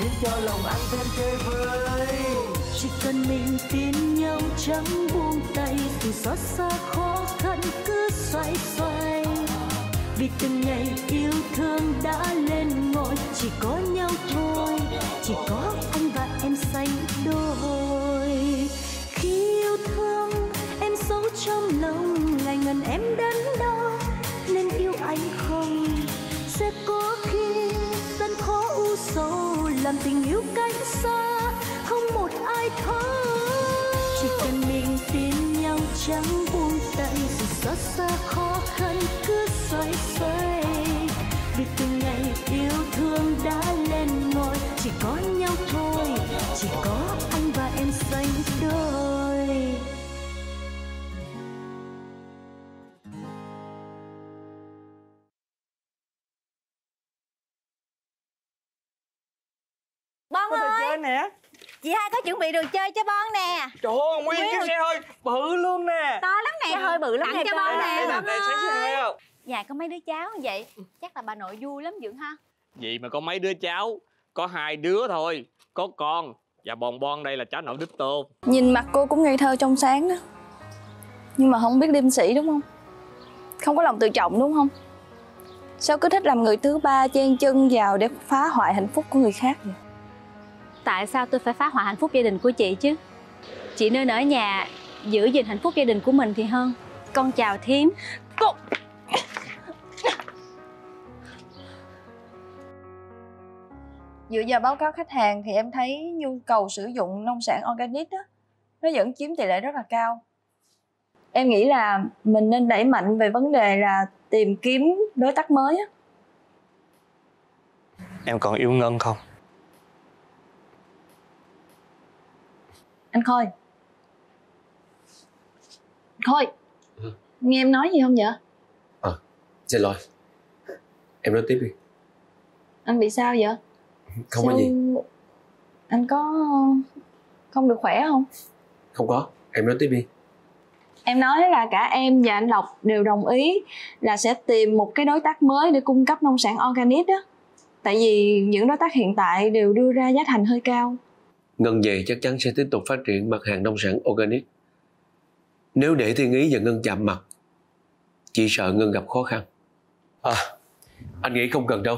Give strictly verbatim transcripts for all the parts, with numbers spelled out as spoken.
thêm cho lòng anh thêm chơi vơi. Chỉ cần mình tin nhau chẳng buông tay, dù xót xa khó khăn cứ xoay xoay. Vì từng ngày yêu thương đã lên ngôi, chỉ có nhau thôi, chỉ có anh và em sánh đôi. Khi yêu thương em giấu trong lòng, ngày ngần em đắn đo nên yêu anh không. Sẽ có khi gian khó u sầu, làm tình yêu cách xa không một ai thấu. Chỉ cần mình tin nhau chẳng buông tay, dù xót xa khó khăn cứ xoay xoay. Vì từng ngày yêu thương đã lên ngôi, chỉ có nhau thôi, chỉ có anh và em sánh đôi. Bon ơi, nè chị hai có chuẩn bị đồ chơi cho Bon nè. Trời ơi, nguyên chiếc xe hơi bự luôn nè, to lắm nè, hơi bự lắm nè. Cho Bon nè, nhà có mấy đứa cháu vậy chắc là bà nội vui lắm Dượng ha. Vậy mà có mấy đứa cháu, có hai đứa thôi, có con và Bon Bon đây là cháu nội đích tôn. Nhìn mặt cô cũng ngây thơ trong sáng đó, nhưng mà không biết liêm sĩ đúng không, không có lòng tự trọng đúng không? Sao cứ thích làm người thứ ba chen chân vào để phá hoại hạnh phúc của người khác vậy? Tại sao tôi phải phá hoại hạnh phúc gia đình của chị chứ? Chị nên ở nhà giữ gìn hạnh phúc gia đình của mình thì hơn. Con chào thím. Cô... Dựa vào báo cáo khách hàng thì em thấy nhu cầu sử dụng nông sản organic đó, nó vẫn chiếm tỷ lệ rất là cao. Em nghĩ là mình nên đẩy mạnh về vấn đề là tìm kiếm đối tác mới á. Em còn yêu Ngân không? Anh Khôi, Khôi, ừ. Nghe em nói gì không vậy? À, xin lỗi, em nói tiếp đi. Anh bị sao vậy? Không sao... có gì. Anh có không được khỏe không? Không có, em nói tiếp đi. Em nói là cả em và anh Lộc đều đồng ý là sẽ tìm một cái đối tác mới để cung cấp nông sản organic đó. Tại vì những đối tác hiện tại đều đưa ra giá thành hơi cao. Ngân về chắc chắn sẽ tiếp tục phát triển mặt hàng nông sản organic. Nếu để Thiên Ý và Ngân chạm mặt, chị sợ Ngân gặp khó khăn. À, anh nghĩ không cần đâu.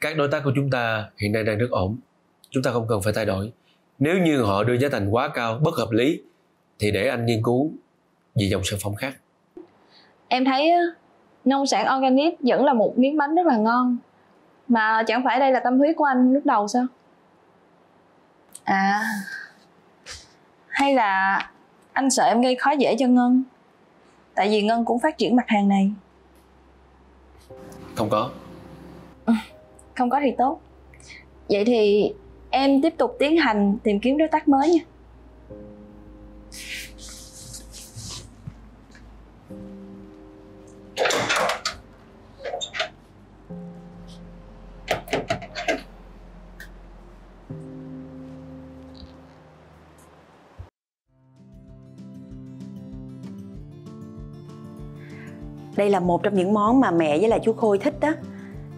Các đối tác của chúng ta hiện nay đang rất ổn. Chúng ta không cần phải thay đổi. Nếu như họ đưa giá thành quá cao, bất hợp lý, thì để anh nghiên cứu về dòng sản phẩm khác. Em thấy nông sản organic vẫn là một miếng bánh rất là ngon. Mà chẳng phải đây là tâm huyết của anh lúc đầu sao? À, hay là anh sợ em gây khó dễ cho Ngân, tại vì Ngân cũng phát triển mặt hàng này. Không có. Không có thì tốt. Vậy thì em tiếp tục tiến hành tìm kiếm đối tác mới nha. Đây là một trong những món mà mẹ với là chú Khôi thích đó.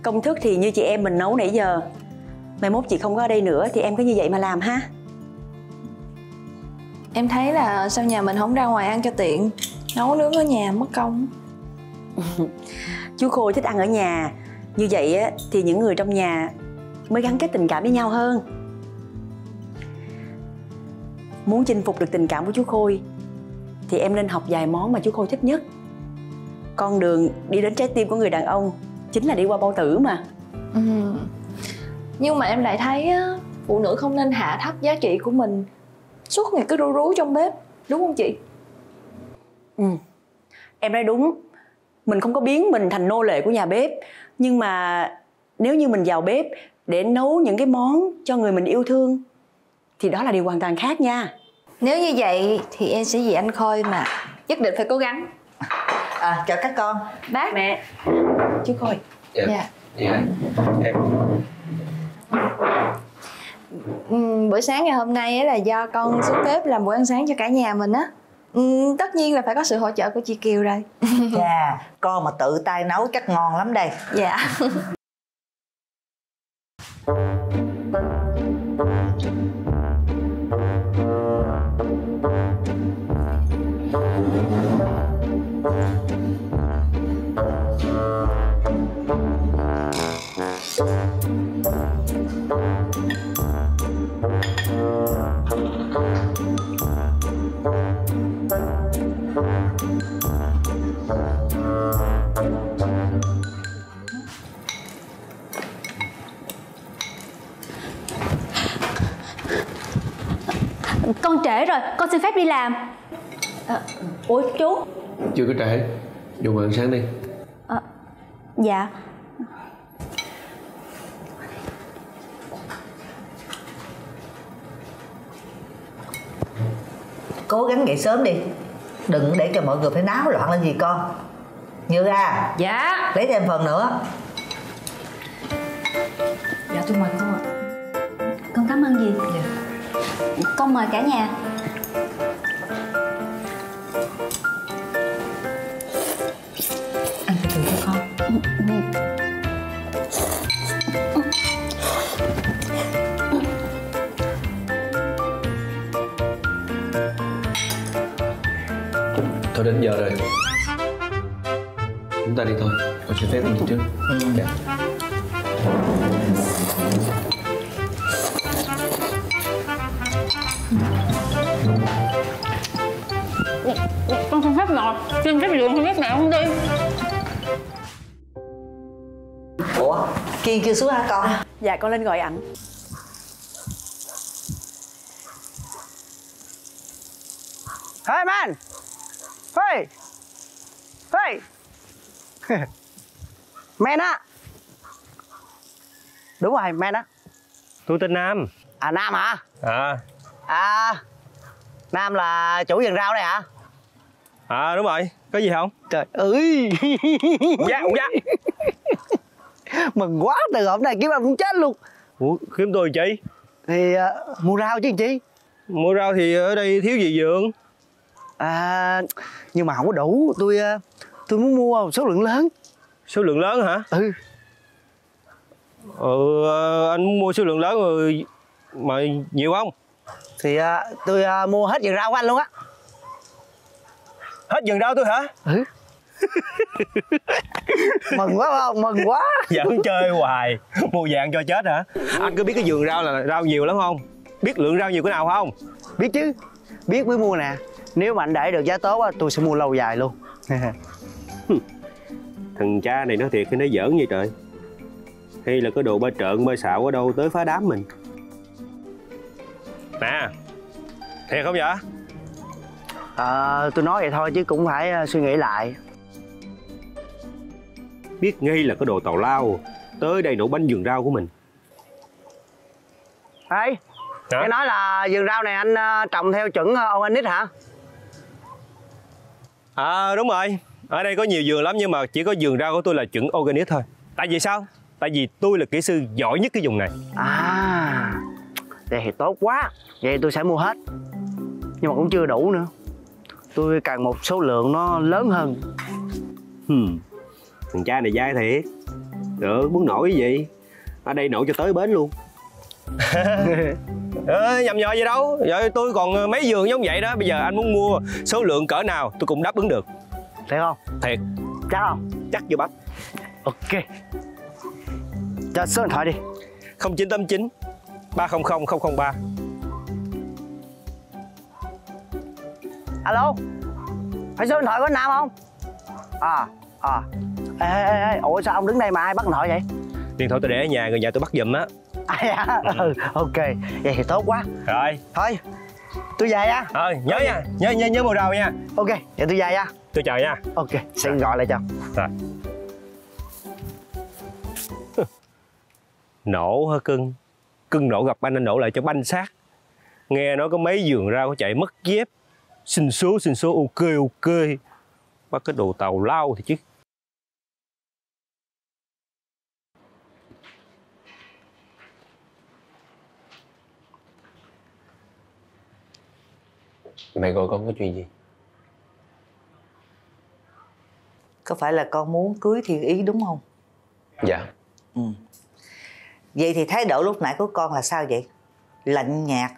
Công thức thì như chị em mình nấu nãy giờ. Mai mốt chị không có ở đây nữa thì em cứ như vậy mà làm ha. Em thấy là sao nhà mình không ra ngoài ăn cho tiện, nấu nướng ở nhà mất công. Chú Khôi thích ăn ở nhà. Như vậy thì những người trong nhà mới gắn kết tình cảm với nhau hơn. Muốn chinh phục được tình cảm của chú Khôi thì em nên học vài món mà chú Khôi thích nhất. Con đường đi đến trái tim của người đàn ông chính là đi qua bao tử mà. Ừ. Nhưng mà em lại thấy phụ nữ không nên hạ thấp giá trị của mình, suốt ngày cứ ru rú trong bếp, đúng không chị? Ừ. Em nói đúng. Mình không có biến mình thành nô lệ của nhà bếp. Nhưng mà nếu như mình vào bếp để nấu những cái món cho người mình yêu thương thì đó là điều hoàn toàn khác nha. Nếu như vậy thì em sẽ vì anh Khôi mà nhất định phải cố gắng. À, chào các con. Bác, mẹ, chú Khôi. Dạ. Dạ. Dạ. Em. Ừ, buổi sáng ngày hôm nay ấy là do con xuống bếp làm bữa ăn sáng cho cả nhà mình á. Ừ, tất nhiên là phải có sự hỗ trợ của chị Kiều rồi. Dạ. Con mà tự tay nấu chắc ngon lắm đây. Dạ. Con trễ rồi, con xin phép đi làm. À, ủa chú? Chưa có trễ, dùng ăn sáng đi. À, dạ. Cố gắng dậy sớm đi, đừng để cho mọi người phải náo loạn lên gì con. Như ra. Dạ. Lấy thêm phần nữa. Dạ tôi mời con ạ. Con cảm ơn gì? Dạ. Con mời cả nhà. Ăn từ từ cho con. Thôi đến giờ rồi, chúng ta đi thôi. Con xin phép mình trước. Dạ. Con không phép ngọt, xin phép lượng, không biết mẹ không đi. Ủa, Kiên kêu xuống hả con? À, dạ con lên gọi ảnh. Hey man, hey, hey, man á, đúng rồi man á. Tôi tên Nam. À Nam hả? À. À, Nam là chủ vườn rau đây hả? À đúng rồi, có gì không? Trời ơi. Dạ, dạ. Mừng quá, từ hôm nay kiếm anh cũng chết luôn. Ủa, kiếm tôi chị? Thì uh, mua rau chứ chị. Mua rau thì ở đây thiếu gì vườn? À, nhưng mà không có đủ, tôi uh, tôi muốn mua một số lượng lớn. Số lượng lớn hả? Ừ. Ờ, anh muốn mua số lượng lớn rồi mà nhiều không? Thì uh, tôi uh, mua hết vườn rau của anh luôn á. Hết vườn rau tôi hả? Ừ. Mừng quá không? Mừng quá. Vẫn chơi hoài, mua vàng cho chết hả? Anh có biết cái vườn rau là rau nhiều lắm không? Biết lượng rau nhiều cái nào không? Biết chứ, biết mới mua nè. Nếu mà anh để được giá tốt tôi sẽ mua lâu dài luôn. Thằng cha này nói thiệt hay nói giỡn vậy trời? Hay là có đồ ba trợn ba xạo ở đâu tới phá đám mình? Nè, thiệt không vậy? À, tôi nói vậy thôi chứ cũng phải suy nghĩ lại. Biết ngay là cái đồ tào lao tới đây nổ bánh vườn rau của mình. Ê, nghe nói là vườn rau này anh trồng theo chuẩn organic hả? À đúng rồi, ở đây có nhiều vườn lắm nhưng mà chỉ có vườn rau của tôi là chuẩn organic thôi. Tại vì sao? Tại vì tôi là kỹ sư giỏi nhất cái vùng này. À, vậy thì tốt quá, vậy tôi sẽ mua hết. Nhưng mà cũng chưa đủ nữa, tôi cần một số lượng nó lớn hơn. Hmm. Thằng cha này dai thiệt. Được, muốn nổi cái gì? Ở đây nổi cho tới bến luôn. Ê, nhầm nhò gì đâu. Vậy tôi còn mấy giường giống vậy đó. Bây giờ anh muốn mua số lượng cỡ nào tôi cũng đáp ứng được. Thiệt không? Thiệt. Chắc không? Chắc vô bắp. Ok. Cho số điện thoại đi. Không chín tám chín ba không không không không ba. Alo, phải số điện thoại của anh Nam không? À, à. Ê, ê, ê, ủa sao ông đứng đây mà ai bắt điện thoại vậy? Điện thoại tôi để ở nhà, người nhà tôi bắt giùm á. À dạ, ừ, ok, vậy thì tốt quá. Rồi. Thôi, tôi về nha. Ờ, nhớ nha, nhớ, nhớ, nhớ mua rau nha. Ok, vậy tôi về nha. Tôi chờ nha. Ok, sẽ gọi lại cho. Rồi. Nổ hả cưng? Cưng nổ gặp anh, anh nổ lại cho banh xác. Nghe nói có mấy vườn rau có chạy mất dép. Xin số, xin số, ok, ok. Bắt cái đồ tàu lao thì chứ. Mẹ gọi con có chuyện gì? Có phải là con muốn cưới Thiên Ý đúng không? Dạ. Ừ. Vậy thì thái độ lúc nãy của con là sao vậy? Lạnh nhạt,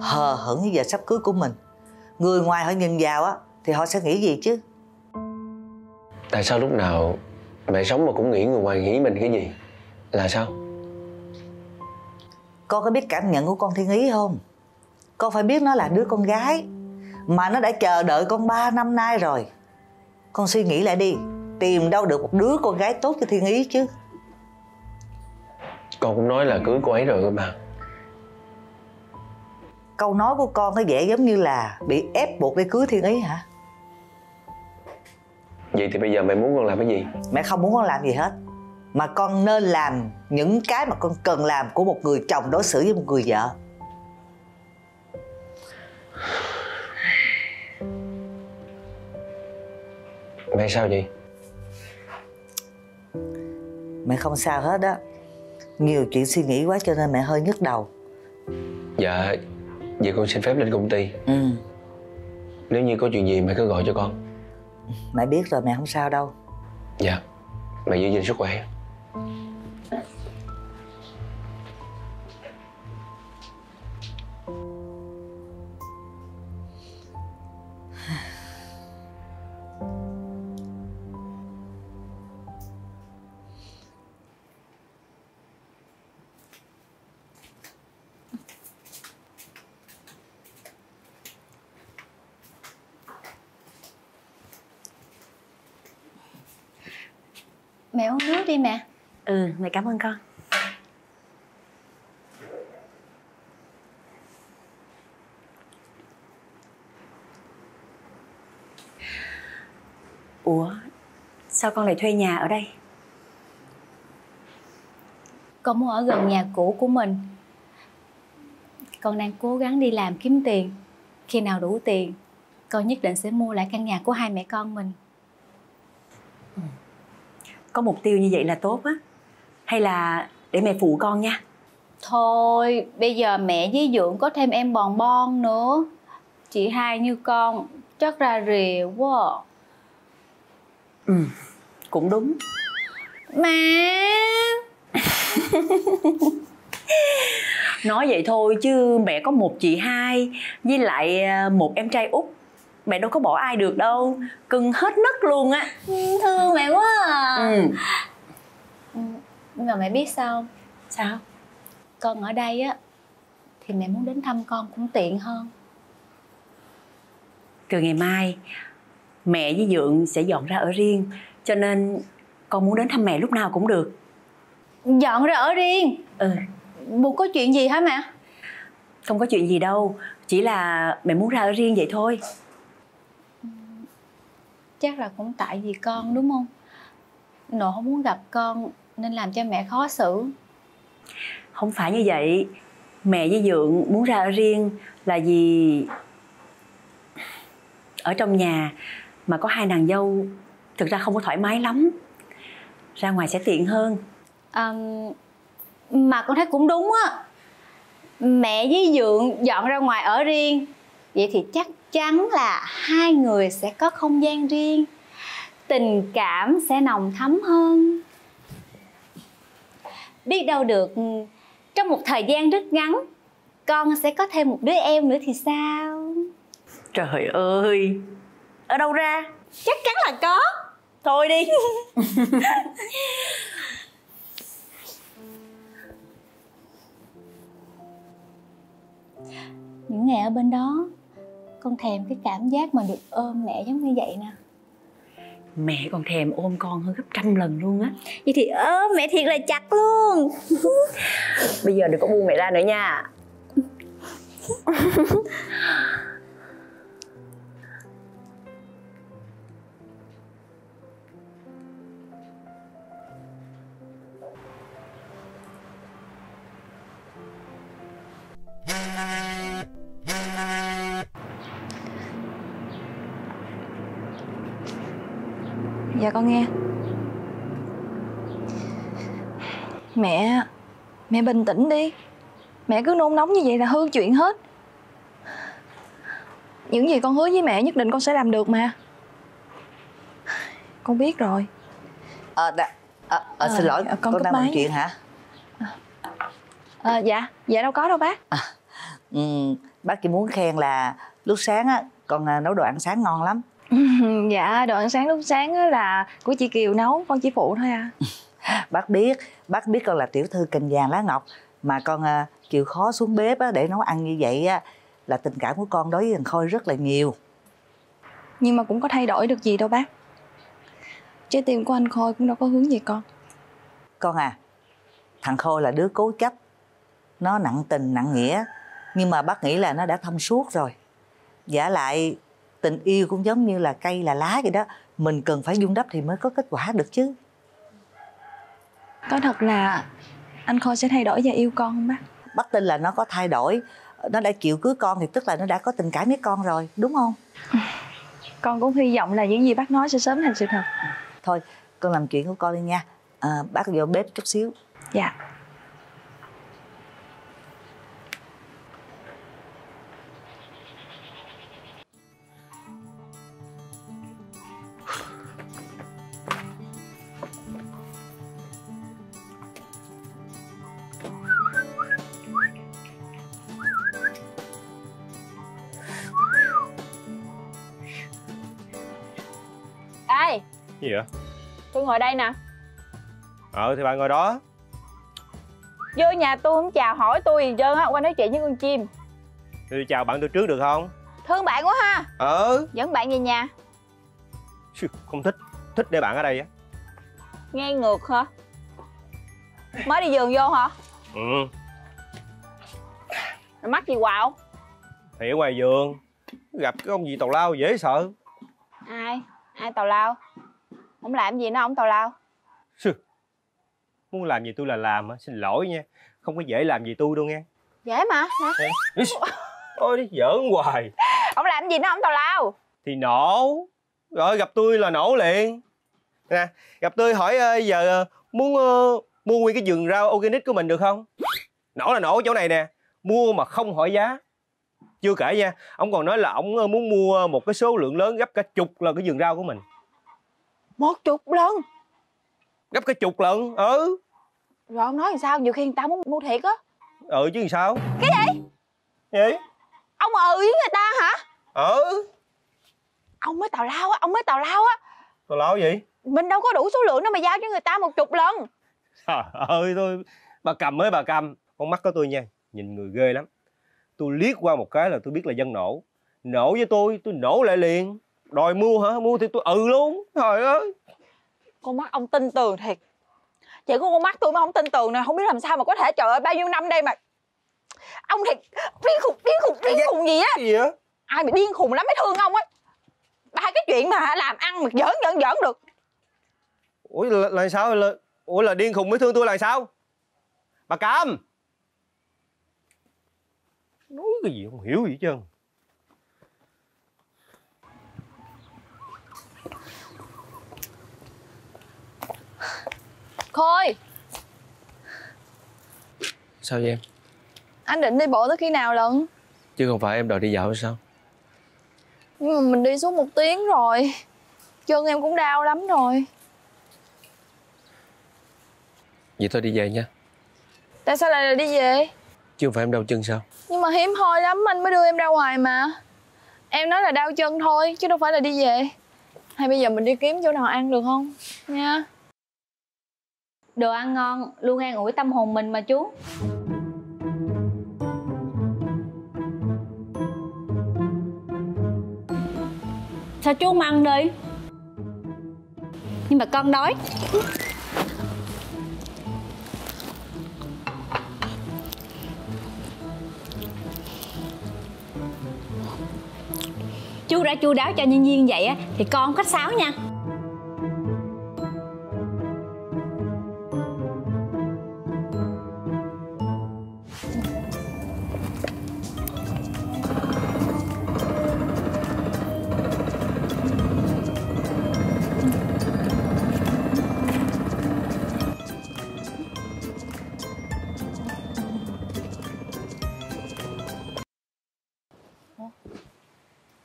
hờ hững với giờ sắp cưới của mình. Người ngoài họ nhìn vào á thì họ sẽ nghĩ gì chứ? Tại sao lúc nào mẹ sống mà cũng nghĩ người ngoài nghĩ mình cái gì? Là sao? Con có biết cảm nhận của con Thiên Ý không? Con phải biết nó là đứa con gái mà nó đã chờ đợi con ba năm nay rồi. Con suy nghĩ lại đi, tìm đâu được một đứa con gái tốt cho Thiên Ý chứ. Con cũng nói là cưới cô ấy rồi cơ mà. Câu nói của con có vẻ giống như là bị ép buộc để cưới Thiên Ý hả? Vậy thì bây giờ mẹ muốn con làm cái gì? Mẹ không muốn con làm gì hết. Mà con nên làm những cái mà con cần làm của một người chồng đối xử với một người vợ. Mẹ sao vậy? Mẹ không sao hết á. Nhiều chuyện suy nghĩ quá cho nên mẹ hơi nhức đầu. Dạ, vậy con xin phép lên công ty. Ừ. Nếu như có chuyện gì mẹ cứ gọi cho con. Mẹ biết rồi, mẹ không sao đâu. Dạ, mẹ giữ gìn sức khỏe. Mẹ uống nước đi mẹ. Ừ, mẹ cảm ơn con. Ủa, sao con lại thuê nhà ở đây? Con muốn ở gần nhà cũ của mình. Con đang cố gắng đi làm kiếm tiền. Khi nào đủ tiền, con nhất định sẽ mua lại căn nhà của hai mẹ con mình. Có mục tiêu như vậy là tốt á. Hay là để mẹ phụ con nha. Thôi bây giờ mẹ với Dượng có thêm em Bòn Bon nữa. Chị hai như con chắc ra rìa quá. Ừ, cũng đúng. Má. Nói vậy thôi chứ mẹ có một chị hai với lại một em trai út. Mẹ đâu có bỏ ai được đâu. Cưng hết nấc luôn á. Thương mẹ quá à. Ừ. Nhưng mà mẹ biết sao không? Sao? Con ở đây á thì mẹ muốn đến thăm con cũng tiện hơn. Từ ngày mai mẹ với Dượng sẽ dọn ra ở riêng, cho nên con muốn đến thăm mẹ lúc nào cũng được. Dọn ra ở riêng? Ừ. Buộc có chuyện gì hả mẹ? Không có chuyện gì đâu. Chỉ là mẹ muốn ra ở riêng vậy thôi. Chắc là cũng tại vì con đúng không? Nội không muốn gặp con nên làm cho mẹ khó xử. Không phải như vậy. Mẹ với Dượng muốn ra ở riêng là vì ở trong nhà mà có hai nàng dâu thực ra không có thoải mái lắm. Ra ngoài sẽ tiện hơn. À, mà con thấy cũng đúng á. Mẹ với Dượng dọn ra ngoài ở riêng, vậy thì chắc chắn là hai người sẽ có không gian riêng. Tình cảm sẽ nồng thắm hơn. Biết đâu được trong một thời gian rất ngắn con sẽ có thêm một đứa em nữa thì sao? Trời ơi, ở đâu ra? Chắc chắn là có. Thôi đi. Những ngày ở bên đó con thèm cái cảm giác mà được ôm mẹ giống như vậy nè. Mẹ còn thèm ôm con hơn gấp trăm lần luôn á. Vậy thì ôm mẹ thiệt là chặt luôn. Bây giờ đừng có buông mẹ ra nữa nha. Dạ con nghe. Mẹ, mẹ bình tĩnh đi. Mẹ cứ nôn nóng như vậy là hư chuyện hết. Những gì con hứa với mẹ nhất định con sẽ làm được mà. Con biết rồi. Ờ, à, à, à, xin lỗi, à, con, con đang nói chuyện hả? À, dạ, dạ đâu có đâu bác. À, um, bác chỉ muốn khen là lúc sáng á, con nấu đồ ăn sáng ngon lắm. Dạ, đồ ăn sáng lúc sáng là của chị Kiều nấu, con chỉ phụ thôi à. Bác biết, bác biết con là tiểu thư cành vàng lá ngọc mà con chịu khó xuống bếp để nấu ăn như vậy là tình cảm của con đối với thằng Khôi rất là nhiều. Nhưng mà cũng có thay đổi được gì đâu bác. Trái tim của anh Khôi cũng đâu có hướng gì con. Con à, thằng Khôi là đứa cố chấp, nó nặng tình nặng nghĩa, nhưng mà bác nghĩ là nó đã thông suốt rồi. Vả lại tình yêu cũng giống như là cây là lá vậy đó, mình cần phải vun đắp thì mới có kết quả được chứ. Có thật là anh Khôi sẽ thay đổi và yêu con không bác? Bác tin là nó có thay đổi. Nó đã chịu cưới con thì tức là nó đã có tình cảm với con rồi, đúng không? Con cũng hy vọng là những gì bác nói sẽ sớm thành sự thật. Thôi, con làm chuyện của con đi nha. À, bác vô bếp chút xíu. Dạ. Ê! Gì vậy? Tôi ngồi đây nè. Ờ thì bà ngồi đó. Vô nhà tôi không chào hỏi tôi gì trơn á, qua nói chuyện với con chim. Tôi chào bạn tôi trước được không? Thương bạn quá ha. Ờ. Dẫn bạn về nhà. Không thích, thích để bạn ở đây á. Ngay ngược hả? Mới đi giường vô hả? Ừ. Mày mắc gì quạo? Thì ở ngoài giường gặp cái ông gì tào lao dễ sợ. Ai? Ai tào lao? Không làm gì nó ông tào lao. Muốn làm gì tôi là làm, xin lỗi nha. Không có dễ làm gì tôi đâu nghe. Dễ mà. Ôi đi giỡn hoài. Ông làm gì nó không tào lao? Thì nổ. Rồi gặp tôi là nổ liền. Nè, gặp tôi hỏi giờ muốn uh, mua nguyên cái vườn rau organic của mình được không? Nổ là nổ chỗ này nè. Mua mà không hỏi giá. Chưa kể nha, ông còn nói là ông muốn mua một cái số lượng lớn gấp cả chục lần cái vườn rau của mình. Một chục lần? Gấp cái chục lần, ừ. Rồi ông nói làm sao, nhiều khi người ta muốn mua thiệt á. Ừ chứ làm sao. Cái gì? Gì? Ông ừ với người ta hả? Ừ. Ông mới tào lao á, ông mới tào lao á. Tào lao gì? Mình đâu có đủ số lượng đâu mà giao cho người ta một chục lần. Trời ơi, tôi... Bà cầm mới bà cầm. Con mắt của tôi nha, nhìn người ghê lắm. Tôi liếc qua một cái là tôi biết là dân nổ. Nổ với tôi, tôi nổ lại liền. Đòi mua hả? Mua thì tôi ừ luôn. Trời ơi. Con mắt ông tin tường thiệt. Chỉ có con mắt tôi mà không tin tường nè. Không biết làm sao mà có thể, trời ơi, bao nhiêu năm đây mà. Ông thiệt điên khùng, điên khùng, điên khùng gì á. Gì vậy? Ai mà điên khùng lắm mới thương ông á. Ba cái chuyện mà làm ăn mà giỡn giỡn giỡn được. Ủa là, là sao? Là, ủa là điên khùng mới thương tôi là sao? Bà Cam! Nói cái gì không hiểu gì hết trơn. Khôi! Sao vậy em? Anh định đi bộ tới khi nào lận? Chứ không phải em đòi đi dạo hay sao? Nhưng mà mình đi suốt một tiếng rồi. Chân em cũng đau lắm rồi. Vậy thôi đi về nha. Tại sao lại là đi về? Chứ không phải em đau chân sao? Nhưng mà hiếm hoi lắm anh mới đưa em ra ngoài mà. Em nói là đau chân thôi chứ đâu phải là đi về. Hay bây giờ mình đi kiếm chỗ nào ăn được không? Nha. Đồ ăn ngon luôn an ủi tâm hồn mình mà chú. Sao chú không ăn đi? Nhưng mà con đói. Chú đã chu đáo cho nhân viên vậy á thì con không khách sáo nha.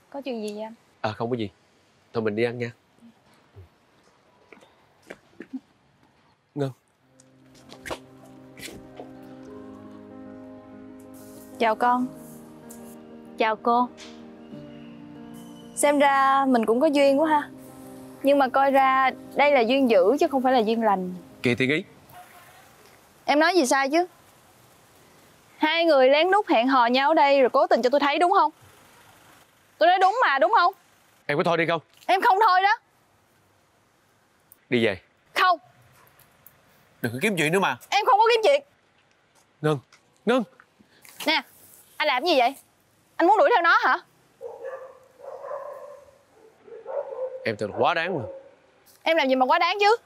Có chuyện gì vậy anh? À không có gì. Thôi mình đi ăn nha. Ngân. Chào con. Chào cô. Xem ra mình cũng có duyên quá ha. Nhưng mà coi ra đây là duyên dữ chứ không phải là duyên lành. Kỳ Thiên Ý, em nói gì sai chứ? Hai người lén nút hẹn hò nhau ở đây rồi cố tình cho tôi thấy đúng không? Tôi nói đúng mà, đúng không? Em có thôi đi không? Em không thôi đó. Đi về. Không. Đừng có kiếm chuyện nữa mà. Em không có kiếm chuyện. Ngân, Ngân. Nè, anh làm cái gì vậy? Anh muốn đuổi theo nó hả? Em thật quá đáng mà. Em làm gì mà quá đáng chứ?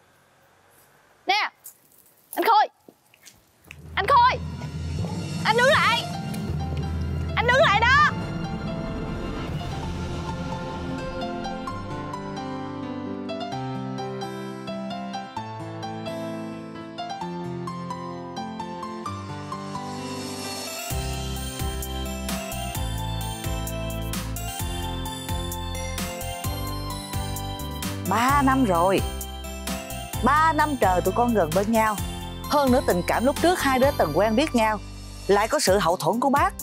Nè, anh Khôi. Anh Khôi. Anh đứng lại. Anh đứng lại đó. Ba năm rồi. Ba năm trời tụi con gần bên nhau. Hơn nữa tình cảm lúc trước hai đứa từng quen biết nhau, lại có sự hậu thuẫn của bác,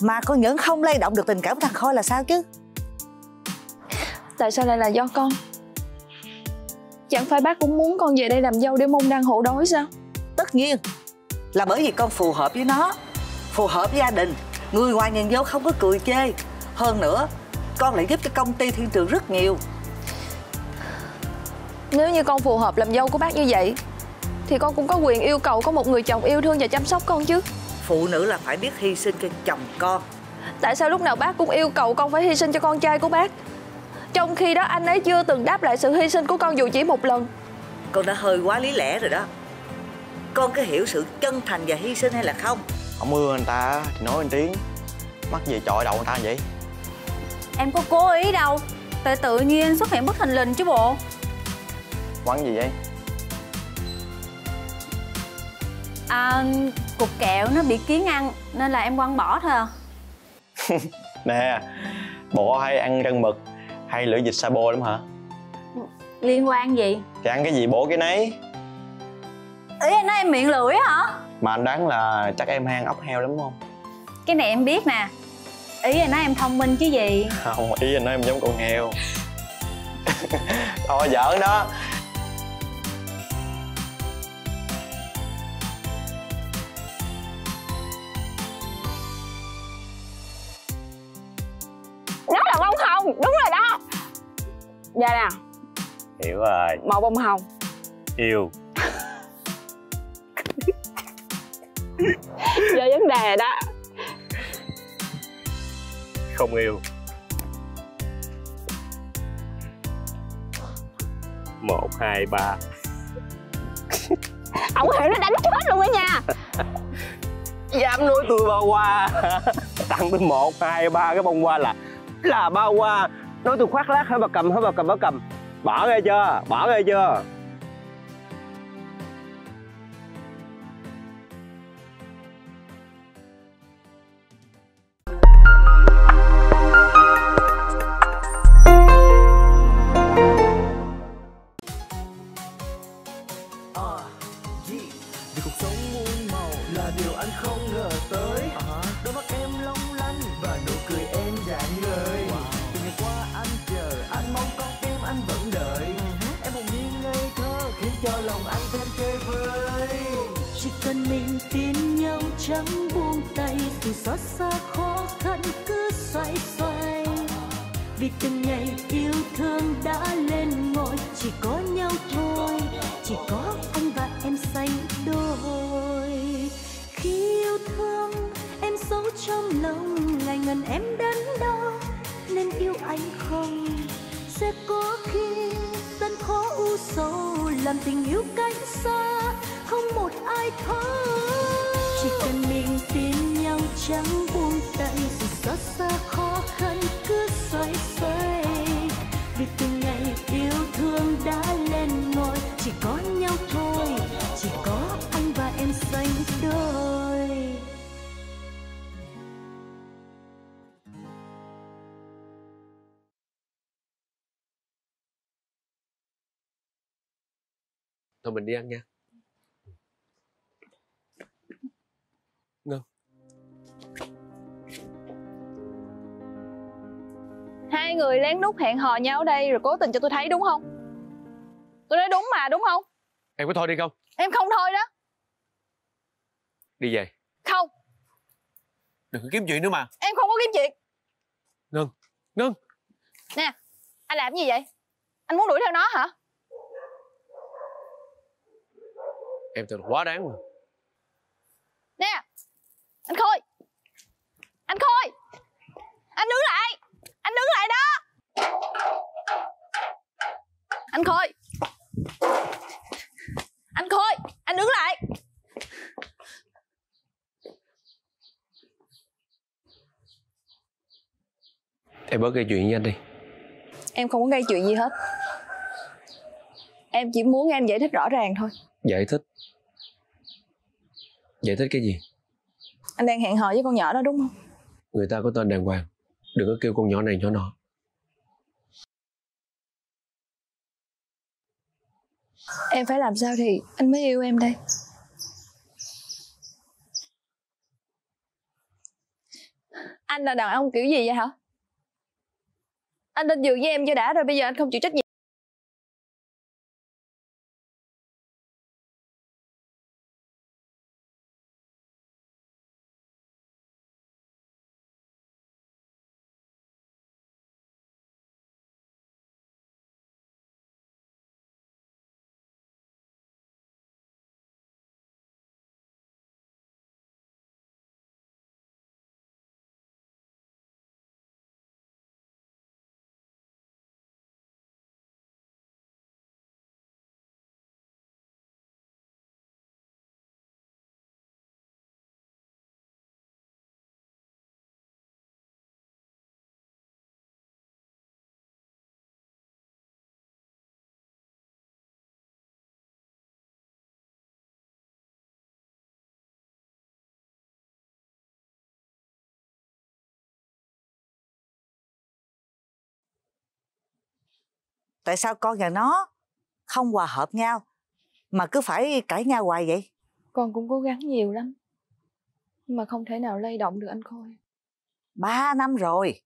mà con vẫn không lay động được tình cảm của thằng Khôi là sao chứ? Tại sao lại là do con? Chẳng phải bác cũng muốn con về đây làm dâu để môn đăng hộ đối sao? Tất nhiên là bởi vì con phù hợp với nó, phù hợp với gia đình. Người ngoài nhìn vô không có cười chê. Hơn nữa con lại giúp cho công ty Thiên Trường rất nhiều. Nếu như con phù hợp làm dâu của bác như vậy thì con cũng có quyền yêu cầu có một người chồng yêu thương và chăm sóc con chứ. Phụ nữ là phải biết hy sinh cho chồng con. Tại sao lúc nào bác cũng yêu cầu con phải hy sinh cho con trai của bác, trong khi đó anh ấy chưa từng đáp lại sự hy sinh của con dù chỉ một lần? Con đã hơi quá lý lẽ rồi đó. Con có hiểu sự chân thành và hy sinh hay là không? Không ưa người ta thì nói anh tiếng, mắc gì chọi đầu người ta vậy? Em có cố ý đâu, tại tự nhiên xuất hiện bất thình lình chứ bộ. Quán gì vậy? À, cục kẹo nó bị Kiến ăn nên là em quăng bỏ thôi. Nè, bộ hay ăn răng mực hay lưỡi dịch sabo lắm hả? Liên quan gì? Thì ăn cái gì bổ cái nấy. Ý anh nói em miệng lưỡi hả? Mà anh đoán là chắc em hay ăn ốc heo lắm đúng không? Cái này em biết nè. Ý anh nói em thông minh chứ gì. Không, ý anh nói em giống con heo. Thôi giỡn đó. Nó là bông hồng, đúng rồi đó. Giờ nào. Hiểu rồi. Một bông hồng. Yêu. Giờ vấn đề đó. Không yêu. Một, hai, ba. Ông Hiền nó đánh chết luôn á nha. Dám nói tôi bao hoa. Tặng tôi một, hai, ba cái bông hoa là là bao hoa. Nói tôi khoác lác hả bà cầm, hả bà cầm, bà cầm. Bỏ ra chưa, bỏ ra chưa. Thôi mình đi ăn nha. Ngân. Hai người lén lút hẹn hò nhau ở đây rồi cố tình cho tôi thấy đúng không? Tôi nói đúng mà, đúng không? Em có thôi đi không? Em không thôi đó. Đi về. Không. Đừng có kiếm chuyện nữa mà. Em không có kiếm chuyện. Ngân, Ngân. Nè, anh làm gì vậy? Anh muốn đuổi theo nó hả? Em thật quá đáng rồi. Nè, anh Khôi. Anh Khôi. Anh đứng lại. Anh đứng lại đó. Anh Khôi. Anh Khôi, anh đứng lại. Em bớt gây chuyện với anh đi. Em không có gây chuyện gì hết. Em chỉ muốn em giải thích rõ ràng thôi. Giải thích? Giải thích cái gì? Anh đang hẹn hò với con nhỏ đó đúng không? Người ta có tên đàng hoàng. Đừng có kêu con nhỏ này nhỏ nọ. Em phải làm sao thì anh mới yêu em đây? Anh là đàn ông kiểu gì vậy hả? Anh lên giường với em cho đã rồi bây giờ anh không chịu trách nhiệm. Tại sao con và nó không hòa hợp nhau mà cứ phải cãi nhau hoài vậy? Con cũng cố gắng nhiều lắm mà không thể nào lay động được anh Khôi. Ba năm rồi.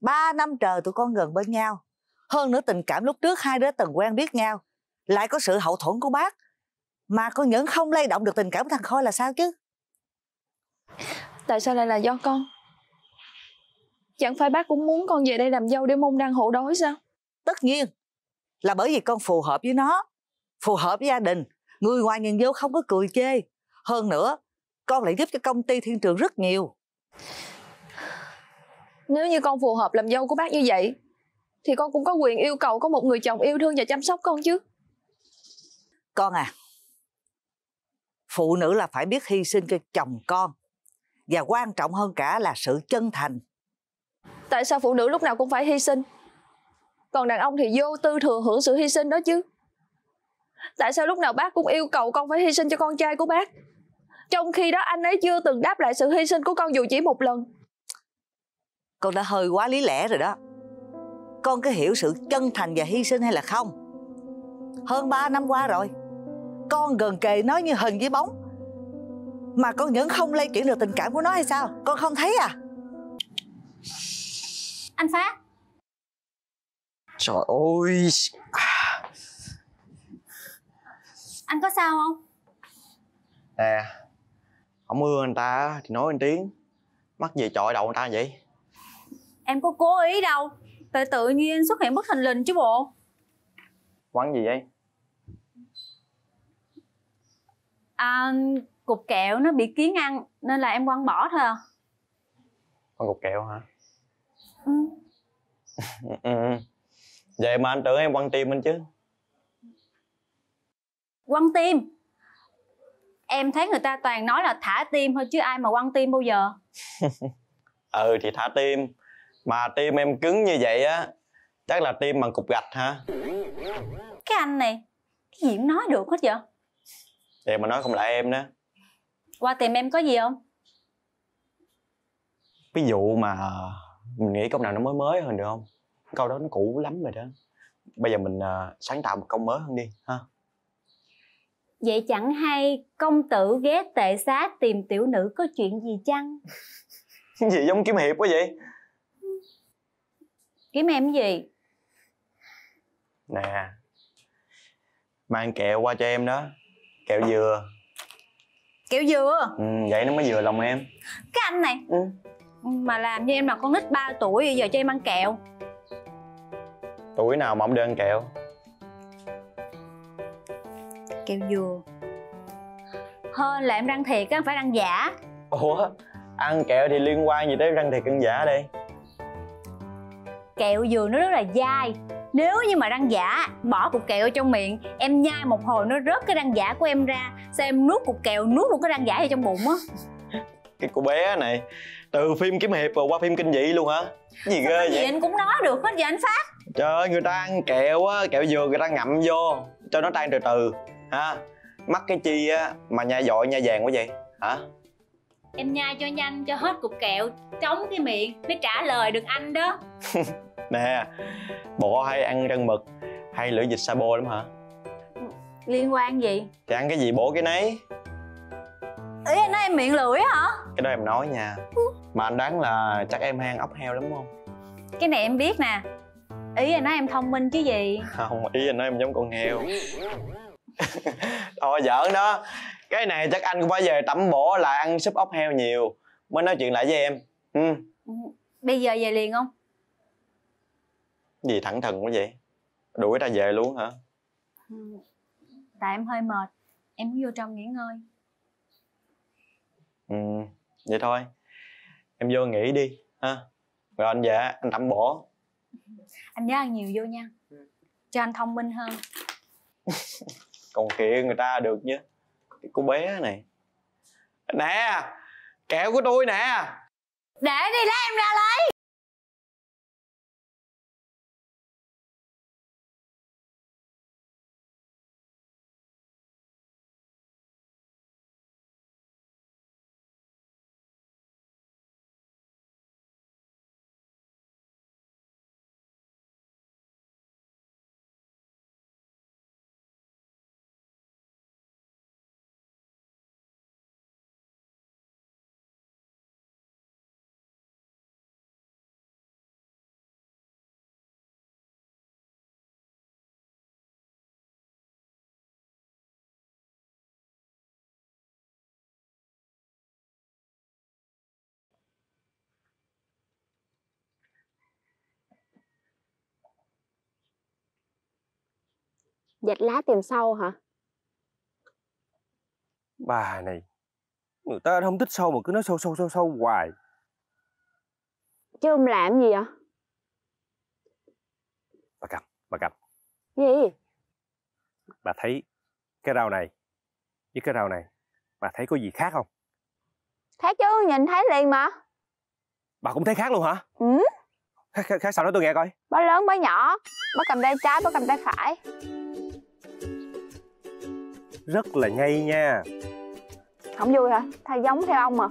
Ba năm trời tụi con gần bên nhau. Hơn nữa tình cảm lúc trước hai đứa từng quen biết nhau. Lại có sự hậu thuẫn của bác. Mà con vẫn không lay động được tình cảm của thằng Khôi là sao chứ? Tại sao lại là do con? Chẳng phải bác cũng muốn con về đây làm dâu để môn đăng hộ đối sao? Tất nhiên là bởi vì con phù hợp với nó, phù hợp với gia đình. Người ngoài nhìn vô không có cười chê. Hơn nữa, con lại giúp cho công ty Thiên Trường rất nhiều. Nếu như con phù hợp làm dâu của bác như vậy, thì con cũng có quyền yêu cầu có một người chồng yêu thương và chăm sóc con chứ. Con à, phụ nữ là phải biết hy sinh cho chồng con. Và quan trọng hơn cả là sự chân thành. Tại sao phụ nữ lúc nào cũng phải hy sinh? Còn đàn ông thì vô tư thừa hưởng sự hy sinh đó chứ. Tại sao lúc nào bác cũng yêu cầu con phải hy sinh cho con trai của bác, trong khi đó anh ấy chưa từng đáp lại sự hy sinh của con dù chỉ một lần? Con đã hơi quá lý lẽ rồi đó. Con có hiểu sự chân thành và hy sinh hay là không? Hơn ba năm qua rồi, con gần kề nó như hình với bóng, mà con vẫn không lay chuyển được tình cảm của nó hay sao? Con không thấy à? Anh Phát. Trời ơi. Anh có sao không? Nè, không mưa người ta thì nói anh tiếng. Mắc gì chọi đầu người ta vậy? Em có cố ý đâu. Tại tự nhiên xuất hiện bất thình lình chứ bộ. Quán gì vậy? À, cục kẹo nó bị Kiến ăn nên là em quăng bỏ thôi à. Con cục kẹo hả? Ừ. Ừ. Vậy mà anh tưởng em quăng tim anh chứ. Quăng tim? Em thấy người ta toàn nói là thả tim thôi chứ ai mà quăng tim bao giờ. Ừ thì thả tim. Mà tim em cứng như vậy á, chắc là tim bằng cục gạch hả? Cái anh này, cái gì cũng nói được hết vậy. Vậy mà nói không lại em đó. Qua tìm em có gì không? Ví dụ mà mình nghĩ câu nào nó mới mới hơn được không? Câu đó nó cũ lắm rồi đó. Bây giờ mình uh, sáng tạo một câu mới hơn đi ha. Vậy chẳng hay công tử ghé tệ xá tìm tiểu nữ có chuyện gì chăng? Gì giống kiếm hiệp quá vậy? Kiếm em cái gì? Nè, mang kẹo qua cho em đó. Kẹo dừa. Kẹo dừa? Ừ, vậy nó mới vừa lòng em. Cái anh này ừ. Mà làm như em là con nít ba tuổi giờ cho em ăn kẹo. Tuổi nào mà ông đi ăn kẹo? Kẹo dừa hơn là em răng thiệt á, phải răng giả. Ủa, ăn kẹo thì liên quan gì tới răng thiệt răng giả đây? Kẹo dừa nó rất là dai. Nếu như mà răng giả bỏ cục kẹo trong miệng, em nhai một hồi nó rớt cái răng giả của em ra. Sao em nuốt cục kẹo, nuốt luôn cái răng giả vào trong bụng á. Cái cô bé này, từ phim kiếm hiệp rồi qua phim kinh dị luôn hả? Cái gì ghê vậy? Anh cũng nói được hết giờ anh Phát. Trời ơi, người ta ăn kẹo á, kẹo dừa người ta ngậm vô cho nó tan từ từ ha. Mắc cái chi á mà nhai dội nhai vàng quá vậy hả? Em nhai cho nhanh cho hết cục kẹo, trống cái miệng mới trả lời được anh đó. Nè, bộ hay ăn răng mực hay lưỡi vịt sabo lắm hả? Liên quan gì? Thì ăn cái gì bổ cái nấy. Ý anh nói em miệng lưỡi hả? Cái đó em nói nha. Mà anh đoán là chắc em hay ăn ốc heo lắm không? Cái này em biết nè. Ý anh nói em thông minh chứ gì. Không, ý anh nói em giống con heo. Thôi giỡn đó. Cái này chắc anh cũng phải về tẩm bổ là ăn súp ốc heo nhiều mới nói chuyện lại với em. Ừ. Bây giờ về liền không? Gì thẳng thừng quá vậy? Đuổi ta về luôn hả? Ừ. Tại em hơi mệt, em muốn vô trong nghỉ ngơi. Ừ, vậy thôi. Em vô nghỉ đi ha. Rồi anh về anh tẩm bổ. Anh nhớ ăn nhiều vô nha. Cho anh thông minh hơn. Còn kia người ta được chứ. Cái cô bé này. Nè, kẹo của tôi nè. Để đi lấy em ra lấy. Dạch lá tìm sâu hả? Bà này, người ta không thích sâu mà cứ nói sâu sâu sâu sâu hoài. Chứ ông làm gì vậy? Bà cầm, bà cầm. Gì? Bà thấy cái rau này với cái rau này, bà thấy có gì khác không? Thấy chứ, nhìn thấy liền mà. Bà cũng thấy khác luôn hả? Ừ. Khác, khác, khác sao nói tôi nghe coi. Bó lớn, bó nhỏ, bó cầm tay trái, bó cầm tay phải. Rất là nhây nha. Không vui hả? Thầy giống theo ông mà.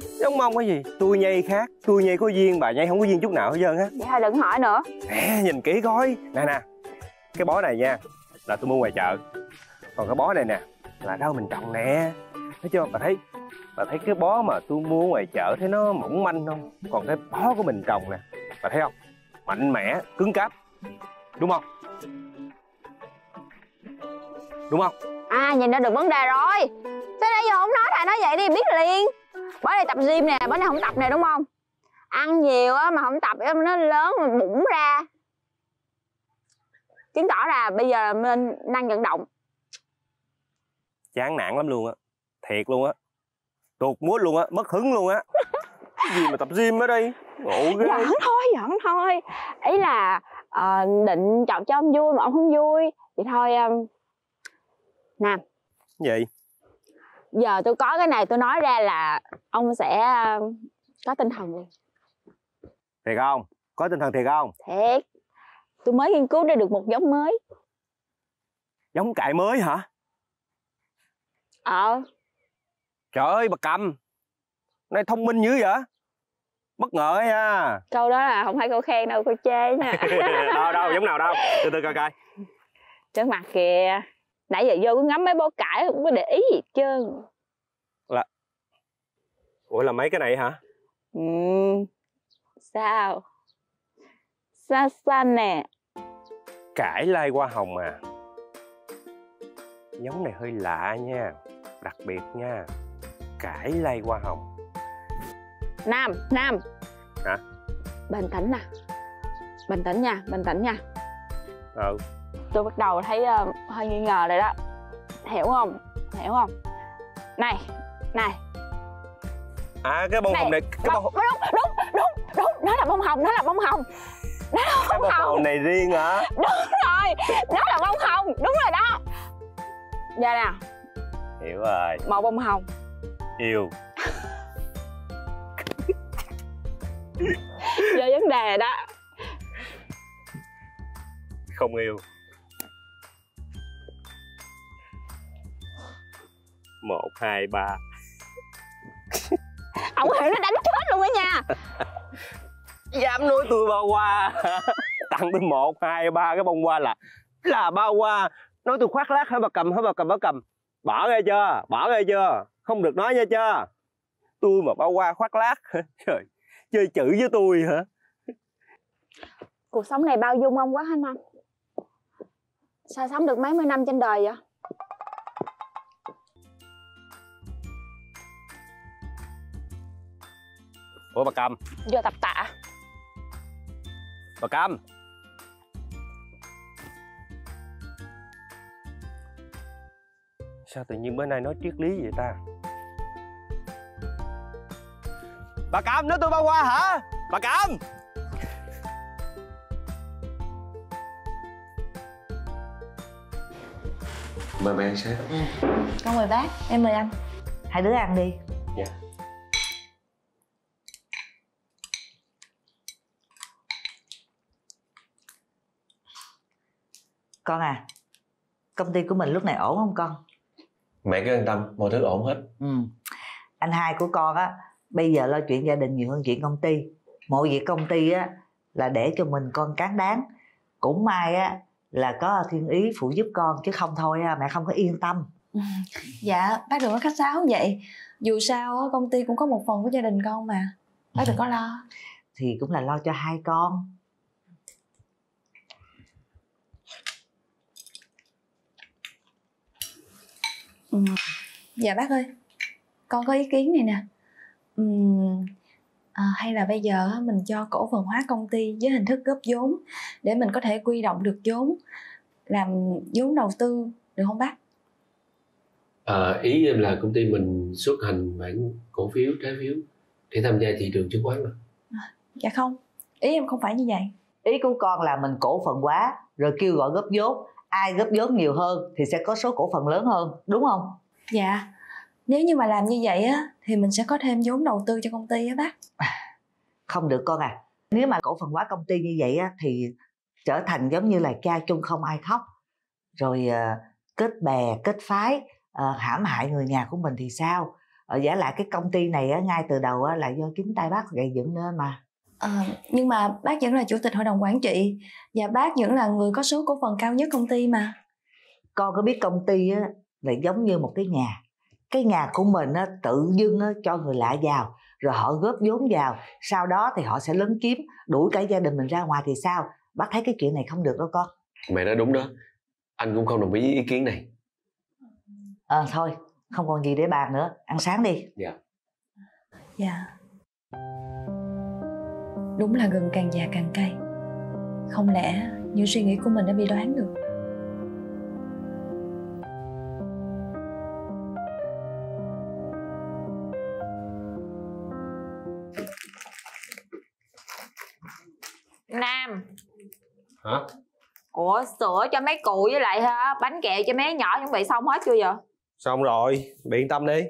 Giống ông cái gì? Tôi nhây khác. Tôi nhây có duyên, bà nhây không có duyên chút nào hết trơn á. Vậy thôi đừng hỏi nữa. Nè, nhìn kỹ coi. Nè nè, cái bó này nha, là tôi mua ngoài chợ. Còn cái bó này nè, là rau mình trồng nè. Thấy chưa? Bà thấy, bà thấy cái bó mà tôi mua ngoài chợ thấy nó mỏng manh không? Còn cái bó của mình trồng nè, bà thấy không? Mạnh mẽ, cứng cáp. Đúng không? Đúng không? À, nhìn ra được vấn đề rồi. Tới đây giờ không nói thầy nói vậy đi, biết liền. Bữa này tập gym nè, bữa nay không tập nè đúng không? Ăn nhiều á mà không tập nó lớn mà bụng ra. Chứng tỏ là bây giờ mình năng vận động. Chán nản lắm luôn á, thiệt luôn á. Tuột mút luôn á, mất hứng luôn á. Cái gì mà tập gym ở đây? Giỡn thôi, giỡn thôi. Ý là à, định chọn cho ông vui mà ông không vui. Vậy thôi... Nam. Gì? Giờ tôi có cái này tôi nói ra là ông sẽ có tinh thần liền. Thiệt không? Có tinh thần thiệt không? Thiệt. Tôi mới nghiên cứu ra được một giống mới. Giống cải mới hả? Ờ. Trời ơi bà Cầm, nay thông minh dữ vậy? Bất ngờ ha. Câu đó là không phải câu khen đâu, câu chê nha. Đâu đâu, giống nào đâu. Từ từ coi coi. Trước mặt kìa. Nãy giờ vô cứ ngắm mấy bó cải không có để ý gì hết trơn. Là... Ủa là mấy cái này hả? Ừ. Sao? xa xa nè. Cải lai hoa hồng à? Giống này hơi lạ nha, đặc biệt nha. Cải lai hoa hồng. Nam, Nam. Hả? Bình tĩnh nè. Bình tĩnh nha, bình tĩnh nha. Ừ. Tôi bắt đầu thấy uh, hơi nghi ngờ rồi đó. Hiểu không? Hiểu không? Này, này. À, cái bông này, hồng này, cái bông... Đúng, đúng, đúng, đúng. Đó là bông hồng, đó là bông hồng. Đó là bông, cái bông hồng. Hồng này riêng hả? Đúng rồi, đó là bông hồng, đúng rồi đó. Giờ nè. Hiểu rồi. Màu bông hồng. Yêu. Giờ vấn đề đó. Không yêu. Một, hai, ba. Ông Hiểu nó đánh chết luôn á nha. Dám nói tôi bao hoa. Tặng tôi một, hai, ba cái bông hoa là là bao hoa. Nói tôi khoác lác hả bà cầm, hả bà cầm, bà cầm. Bỏ nghe chưa, bỏ nghe chưa. Không được nói nha chưa. Tôi mà bao hoa khoác lác. Trời, chơi chữ với tôi hả? Cuộc sống này bao dung ông quá hả Nam? Sao sống được mấy mươi năm trên đời vậy? Ủa bà Cam? Vô tập tạ. Bà Cam. Sao tự nhiên bữa nay nói triết lý vậy ta? Bà Cam nói tôi bao qua hả? Bà Cam. Mời mày ăn sáng. Ừ. Con mời bác, em mời anh. Hai đứa ăn đi. Dạ. Con à, công ty của mình lúc này ổn không con? Mẹ cứ yên tâm, mọi thứ ổn hết. Ừ. Anh hai của con á, bây giờ lo chuyện gia đình nhiều hơn chuyện công ty. Mọi việc công ty á là để cho mình con cán đáng. Cũng may á là có Thiên Ý phụ giúp con, chứ không thôi mẹ không có yên tâm. Ừ. Dạ, bác đừng có khách sáo vậy. Dù sao công ty cũng có một phần của gia đình con mà. Bác đừng có lo. Thì cũng là lo cho hai con. Ừ. Dạ bác ơi, con có ý kiến này nè. Ừ, à, hay là bây giờ mình cho cổ phần hóa công ty với hình thức góp vốn để mình có thể quy động được vốn, làm vốn đầu tư được không bác? À, ý em là công ty mình xuất hành bản cổ phiếu, trái phiếu để tham gia thị trường chứng khoán mà. À, dạ không, ý em không phải như vậy. Ý của con là mình cổ phần hóa rồi kêu gọi góp vốn. Ai góp vốn nhiều hơn thì sẽ có số cổ phần lớn hơn, đúng không? Dạ. Nếu như mà làm như vậy á thì mình sẽ có thêm vốn đầu tư cho công ty á bác. Không được con à. Nếu mà cổ phần hóa công ty như vậy á thì trở thành giống như là cha chung không ai khóc. Rồi à, kết bè, kết phái, à, hãm hại người nhà của mình thì sao? Ở giả lại cái công ty này á, ngay từ đầu á, là do chính tay bác gây dựng nên mà. À, nhưng mà bác vẫn là chủ tịch hội đồng quản trị và bác vẫn là người có số cổ phần cao nhất công ty mà. Con có biết công ty á, là giống như một cái nhà. Cái nhà của mình á, tự dưng á, cho người lạ vào, rồi họ góp vốn vào, sau đó thì họ sẽ lấn chiếm, đuổi cả gia đình mình ra ngoài thì sao? Bác thấy cái chuyện này không được đâu con. Mẹ nói đúng đó, anh cũng không đồng ý với ý kiến này. À, thôi, không còn gì để bàn nữa, ăn sáng đi. Dạ. Dạ. Đúng là gừng càng già càng cay. Không lẽ những suy nghĩ của mình đã bị đoán được. Nam. Hả? Ủa sữa cho mấy cụ với lại ha, bánh kẹo cho mấy nhỏ chuẩn bị xong hết chưa vậy? Xong rồi, bị yên tâm đi.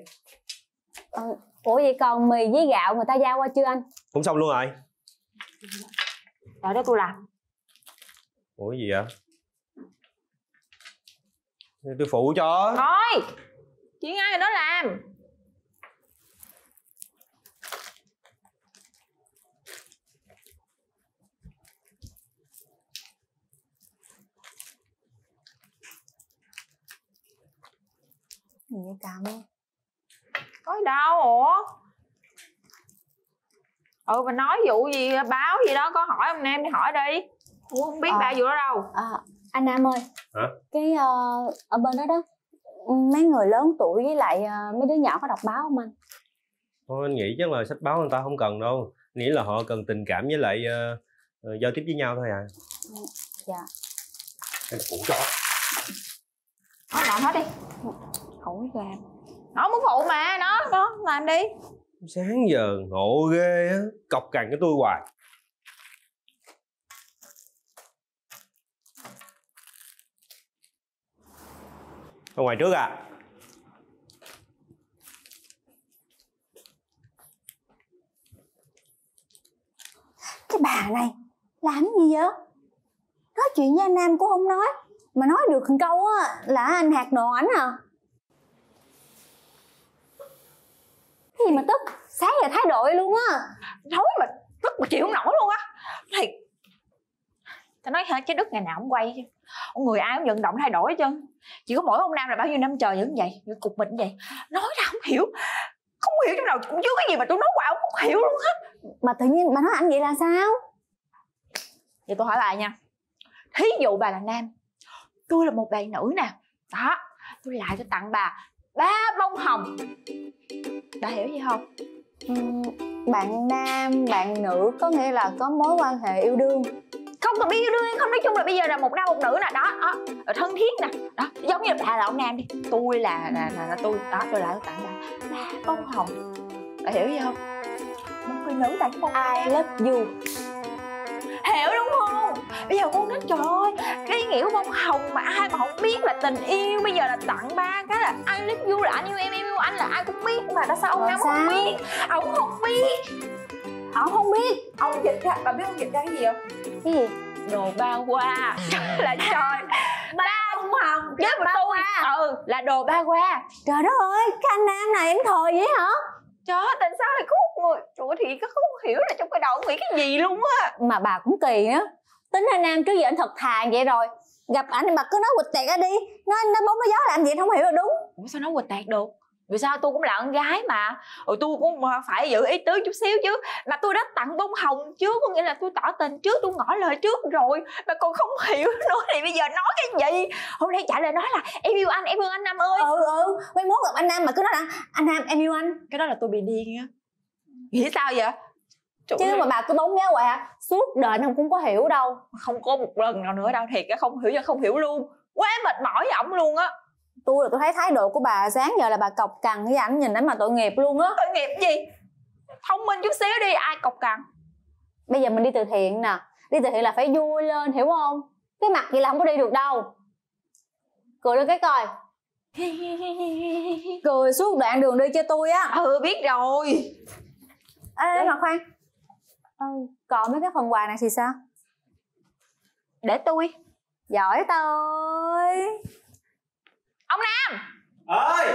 Ừ. Ủa vậy còn mì với gạo người ta giao qua chưa anh? Cũng xong luôn rồi. Để đó tôi làm. Ủa gì vậy? Tôi phụ cho. Thôi, chuyện ai nó làm. Gì vậy Cầm? Có đâu ủa? Ừ mà nói vụ gì báo gì đó có hỏi ông Nam đi hỏi đi. Ủa không biết à, ba vụ đó đâu à, anh Nam ơi. Hả? Cái uh, ở bên đó đó mấy người lớn tuổi với lại uh, mấy đứa nhỏ có đọc báo không anh? Thôi anh nghĩ chắc là sách báo người ta không cần đâu. Nghĩ là họ cần tình cảm với lại uh, giao tiếp với nhau thôi à. Dạ. Em phụ cho. Nó làm hết đi. Hổng làm. Nó muốn phụ mà nó, nó làm đi. Sáng giờ ngộ ghê á, cọc cằn cái tôi hoài. Ở ngoài trước à. Cái bà này làm gì vậy? Nói chuyện với anh Nam cũng không nói, mà nói được một câu á là anh hạt đồ ảnh à. Cái gì mà tức, sáng giờ thái độ luôn á. Nói mà tức mà chịu không nổi luôn á. Thì tao nói hả, cái Đức ngày nào cũng quay chứ. Ông người ai cũng vận động thay đổi hết trơn. Chỉ có mỗi ông Nam là bao nhiêu năm trời vẫn vậy, vẫn cục mình vậy. Nói ra không hiểu, không hiểu trong đầu cũng chứ cái gì mà tôi nói qua ông không hiểu luôn hết. Mà tự nhiên bà nói anh vậy là sao? Vậy tôi hỏi bà nha, thí dụ bà là Nam, tôi là một bạn nữ nè. Đó, tôi lại tôi tặng bà ba bông hồng. Bà hiểu gì không? Ừ, bạn nam, bạn nữ có nghĩa là có mối quan hệ yêu đương. Không cần biết yêu đương không, nói chung là bây giờ là một nam một nữ nè. Đó, đó, thân thiết nè. Đó, giống như bà là ông Nam đi, tôi là là, là, là tôi. Đó, tôi lại tôi tặng bà ba bông hồng. Bà hiểu gì không? Một người nữ tặng con I love you. Hiểu đúng không? Bây giờ con nói trời ơi, cái ý nghĩa của bông hồng mà ai mà không biết là tình yêu. Bây giờ là tặng ba cái là I love you, là anh yêu em, em yêu anh là ai cũng biết. Mà tại sao ông Nam không biết? Ông không biết. Ông không biết. Ông dịch ra, bà biết ông dịch ra cái gì không? Cái gì? Đồ bao qua. Là trời ba bông hồng với mà tôi. Ừ, là đồ ba qua. Trời đất ơi, cái anh Nam này em thời vậy hả? Trời ơi, tại sao lại có một người trời ơi, thì không hiểu là trong cái đầu nghĩ cái gì luôn á. Mà bà cũng kỳ á. Tính anh Nam trước giờ anh thật thà vậy rồi, gặp ảnh mà cứ nói quịch tẹt ra đi. Nói nó bóng nó gió làm gì không hiểu là đúng. Ủa sao nói quịch tẹt được? Vì sao tôi cũng là con gái mà. Rồi tôi cũng phải giữ ý tứ chút xíu chứ. Mà tôi đã tặng bông hồng trước, có nghĩa là tôi tỏ tình trước, tôi ngỏ lời trước rồi. Mà còn không hiểu nữa thì bây giờ nói cái gì? Hôm nay trả lời nói là em yêu anh, em yêu anh Nam ơi. Ừ ừ, mấy mốt gặp anh Nam mà cứ nói là anh Nam em yêu anh. Cái đó là tôi bị điên á. Nghĩ sao vậy? Trời chứ ơi. Mà bà cứ bóng nhá hoài hả? Suốt đời không cũng có hiểu đâu. Không có một lần nào nữa đâu, thiệt á, không hiểu cho không hiểu luôn. Quá mệt mỏi với ổng luôn á. Tôi là tôi thấy thái độ của bà sáng giờ là bà cọc cằn với ảnh, nhìn ảnh mà tội nghiệp luôn á. Tội nghiệp gì? Thông minh chút xíu đi, ai cọc cằn. Bây giờ mình đi từ thiện nè. Đi từ thiện là phải vui lên, hiểu không? Cái mặt vậy là không có đi được đâu. Cười lên cái coi. Cười suốt đoạn đường đi cho tôi á. Ừ biết rồi. Ê mà khoan, ừ, còn mấy cái phần quà này thì sao? Để tôi. Giỏi tôi. Ông Nam ơi.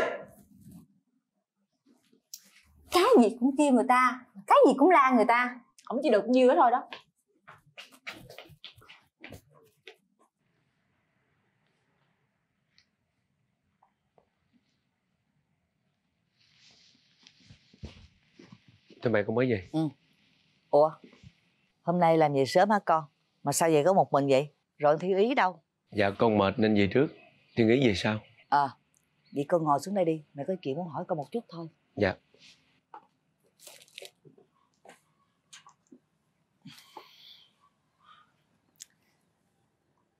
Cái gì cũng kêu người ta, cái gì cũng la người ta. Ông chỉ được nhiêu đó thôi đó. Thôi mày con mới về. Ừ. Ủa hôm nay làm gì sớm hả con? Mà sao về có một mình vậy? Rồi Thiên Ý đâu? Dạ con mệt nên về trước. Thiên Ý về sao? Ờ à, vậy con ngồi xuống đây đi. Mẹ có chuyện muốn hỏi con một chút thôi. Dạ.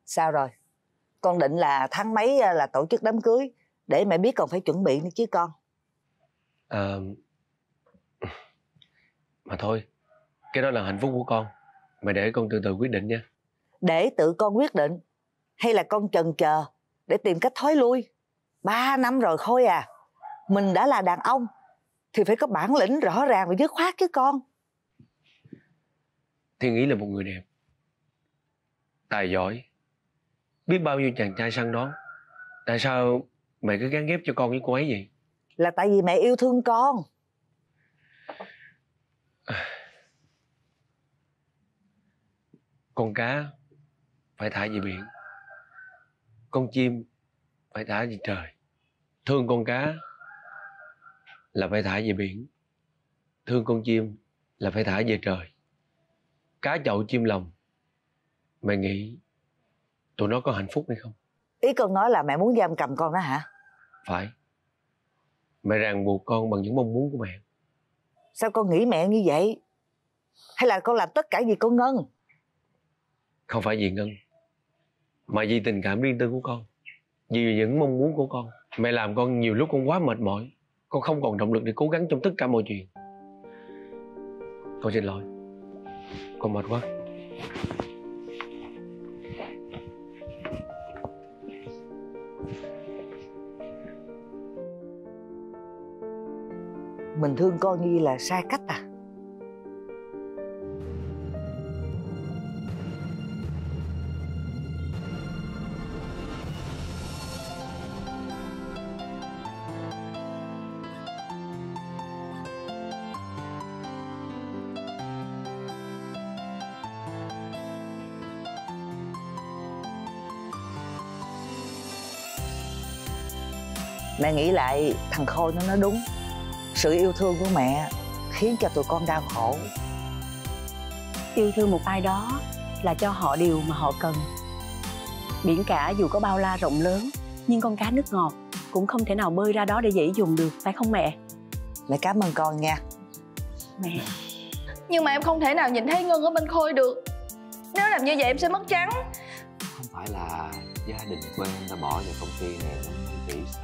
Sao rồi? Con định là tháng mấy là tổ chức đám cưới, để mẹ biết còn phải chuẩn bị nữa chứ con. Ờ à, mà thôi, cái đó là hạnh phúc của con. Mày để con từ từ quyết định nha. Để tự con quyết định hay là con chần chờ để tìm cách thối lui? Ba năm rồi Khôi à, mình đã là đàn ông thì phải có bản lĩnh rõ ràng và dứt khoát chứ con. Thiên Ý là một người đẹp, tài giỏi, biết bao nhiêu chàng trai săn đón. Tại sao mẹ cứ gán ghép cho con với cô ấy vậy? Là tại vì mẹ yêu thương con. Con cá phải thả về biển, con chim phải thả về trời. Thương con cá là phải thả về biển, thương con chim là phải thả về trời. Cá chậu chim lồng, mày nghĩ tụi nó có hạnh phúc hay không? Ý con nói là mẹ muốn giam cầm con đó hả? Phải. Mẹ ràng buộc con bằng những mong muốn của mẹ. Sao con nghĩ mẹ như vậy? Hay là con làm tất cả vì cô Ngân? Không phải vì Ngân, mà vì tình cảm riêng tư của con, vì những mong muốn của con. Mẹ làm con nhiều lúc con quá mệt mỏi, con không còn động lực để cố gắng trong tất cả mọi chuyện. Con xin lỗi, con mệt quá. Mình thương con như là sai cách à? Mẹ nghĩ lại, thằng Khôi nó nói đúng. Sự yêu thương của mẹ khiến cho tụi con đau khổ. Yêu thương một ai đó là cho họ điều mà họ cần. Biển cả dù có bao la rộng lớn, nhưng con cá nước ngọt cũng không thể nào bơi ra đó để dễ dùng được, phải không mẹ? Mẹ cảm ơn con nha mẹ. Nhưng mà em không thể nào nhìn thấy Ngân ở bên Khôi được. Nếu làm như vậy em sẽ mất trắng. Không phải là gia đình của em đã bỏ vào công ty này năm mươi tỷ sao?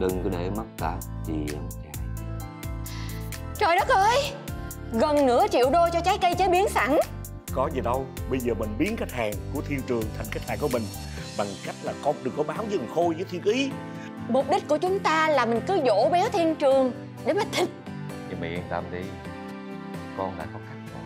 Đừng có để mất cả chị em trai. Trời đất ơi, gần nửa triệu đô cho trái cây chế biến sẵn. Có gì đâu, bây giờ mình biến khách hàng của Thiên Trường thành khách hàng của mình bằng cách là con đừng có báo với thằng Khôi với Thiên Ý. Mục đích của chúng ta là mình cứ dỗ bé Thiên Trường để mà thịt. Nhưng mày yên tâm đi, con đã có khách rồi.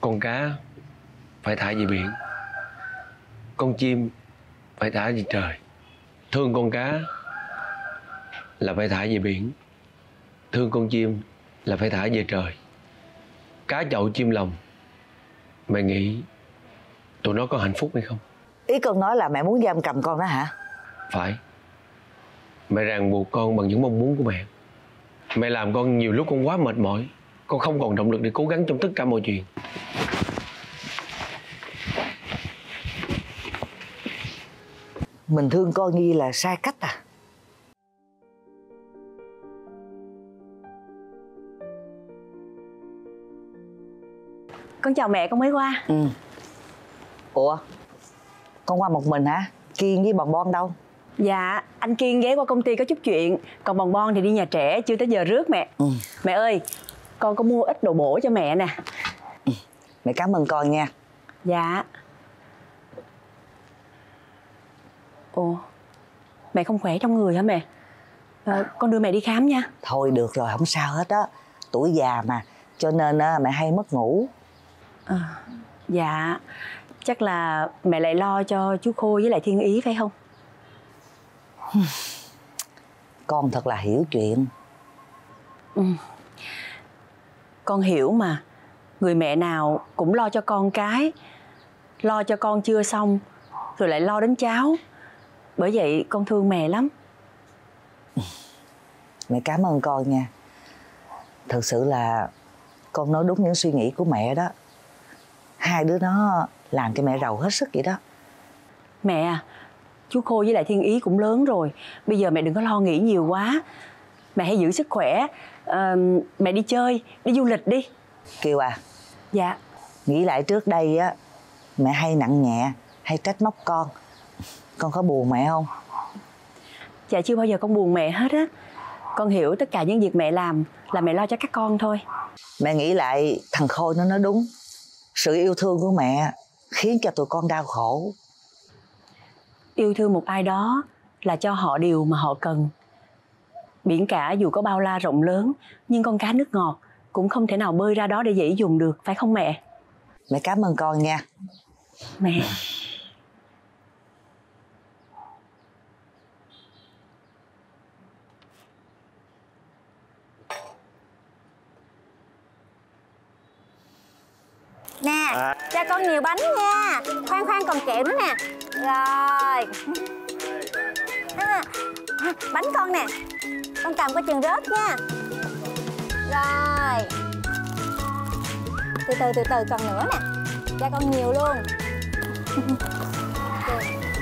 Con cá phải thả về biển, con chim phải thả về trời. Thương con cá là phải thả về biển, thương con chim là phải thả về trời. Cá chậu chim lồng, mẹ nghĩ tụi nó có hạnh phúc hay không? Ý con nói là mẹ muốn giam cầm con đó hả? Phải. Mẹ ràng buộc con bằng những mong muốn của mẹ. Mẹ làm con nhiều lúc con quá mệt mỏi, con không còn động lực để cố gắng trong tất cả mọi chuyện. Mình thương con như là sai cách à? Con chào mẹ, con mới qua. Ừ. Ủa, con qua một mình hả? Kiên với Bòn Bon đâu? Dạ, anh Kiên ghé qua công ty có chút chuyện, còn Bòn Bon thì đi nhà trẻ, chưa tới giờ rước mẹ. Ừ. Mẹ ơi, con có mua ít đồ bổ cho mẹ nè. Ừ. Mẹ cảm ơn con nha. Dạ. Ồ, mẹ không khỏe trong người hả mẹ? À, con đưa mẹ đi khám nha. Thôi được rồi, không sao hết á. Tuổi già mà, cho nên á, mẹ hay mất ngủ. À, dạ, chắc là mẹ lại lo cho chú Khôi với lại Thiên Ý phải không? Con thật là hiểu chuyện. Ừ. Con hiểu mà, người mẹ nào cũng lo cho con cái, lo cho con chưa xong rồi lại lo đến cháu. Bởi vậy con thương mẹ lắm. Mẹ cảm ơn con nha. Thật sự là con nói đúng những suy nghĩ của mẹ đó. Hai đứa nó làm cho mẹ rầu hết sức vậy đó. Mẹ à, chú Khô với lại Thiên Ý cũng lớn rồi. Bây giờ mẹ đừng có lo nghĩ nhiều quá. Mẹ hãy giữ sức khỏe. à, Mẹ đi chơi, đi du lịch đi. Kiều à. Dạ. Nghĩ lại trước đây á, mẹ hay nặng nhẹ, hay trách móc con. Con có buồn mẹ không? Dạ chưa bao giờ con buồn mẹ hết á. Con hiểu tất cả những việc mẹ làm là mẹ lo cho các con thôi. Mẹ nghĩ lại thằng Khôi nó nói đúng. Sự yêu thương của mẹ khiến cho tụi con đau khổ. Yêu thương một ai đó là cho họ điều mà họ cần. Biển cả dù có bao la rộng lớn, nhưng con cá nước ngọt cũng không thể nào bơi ra đó để dễ dùng được, phải không mẹ? Mẹ cảm ơn con nha. Mẹ. Nè, à. Cho con nhiều bánh nha. Khoan khoan còn kẹo nữa nè. Rồi à, bánh con nè. Con cầm coi chừng rớt nha. Rồi. Từ từ từ từ còn nữa nè. Cho con nhiều luôn.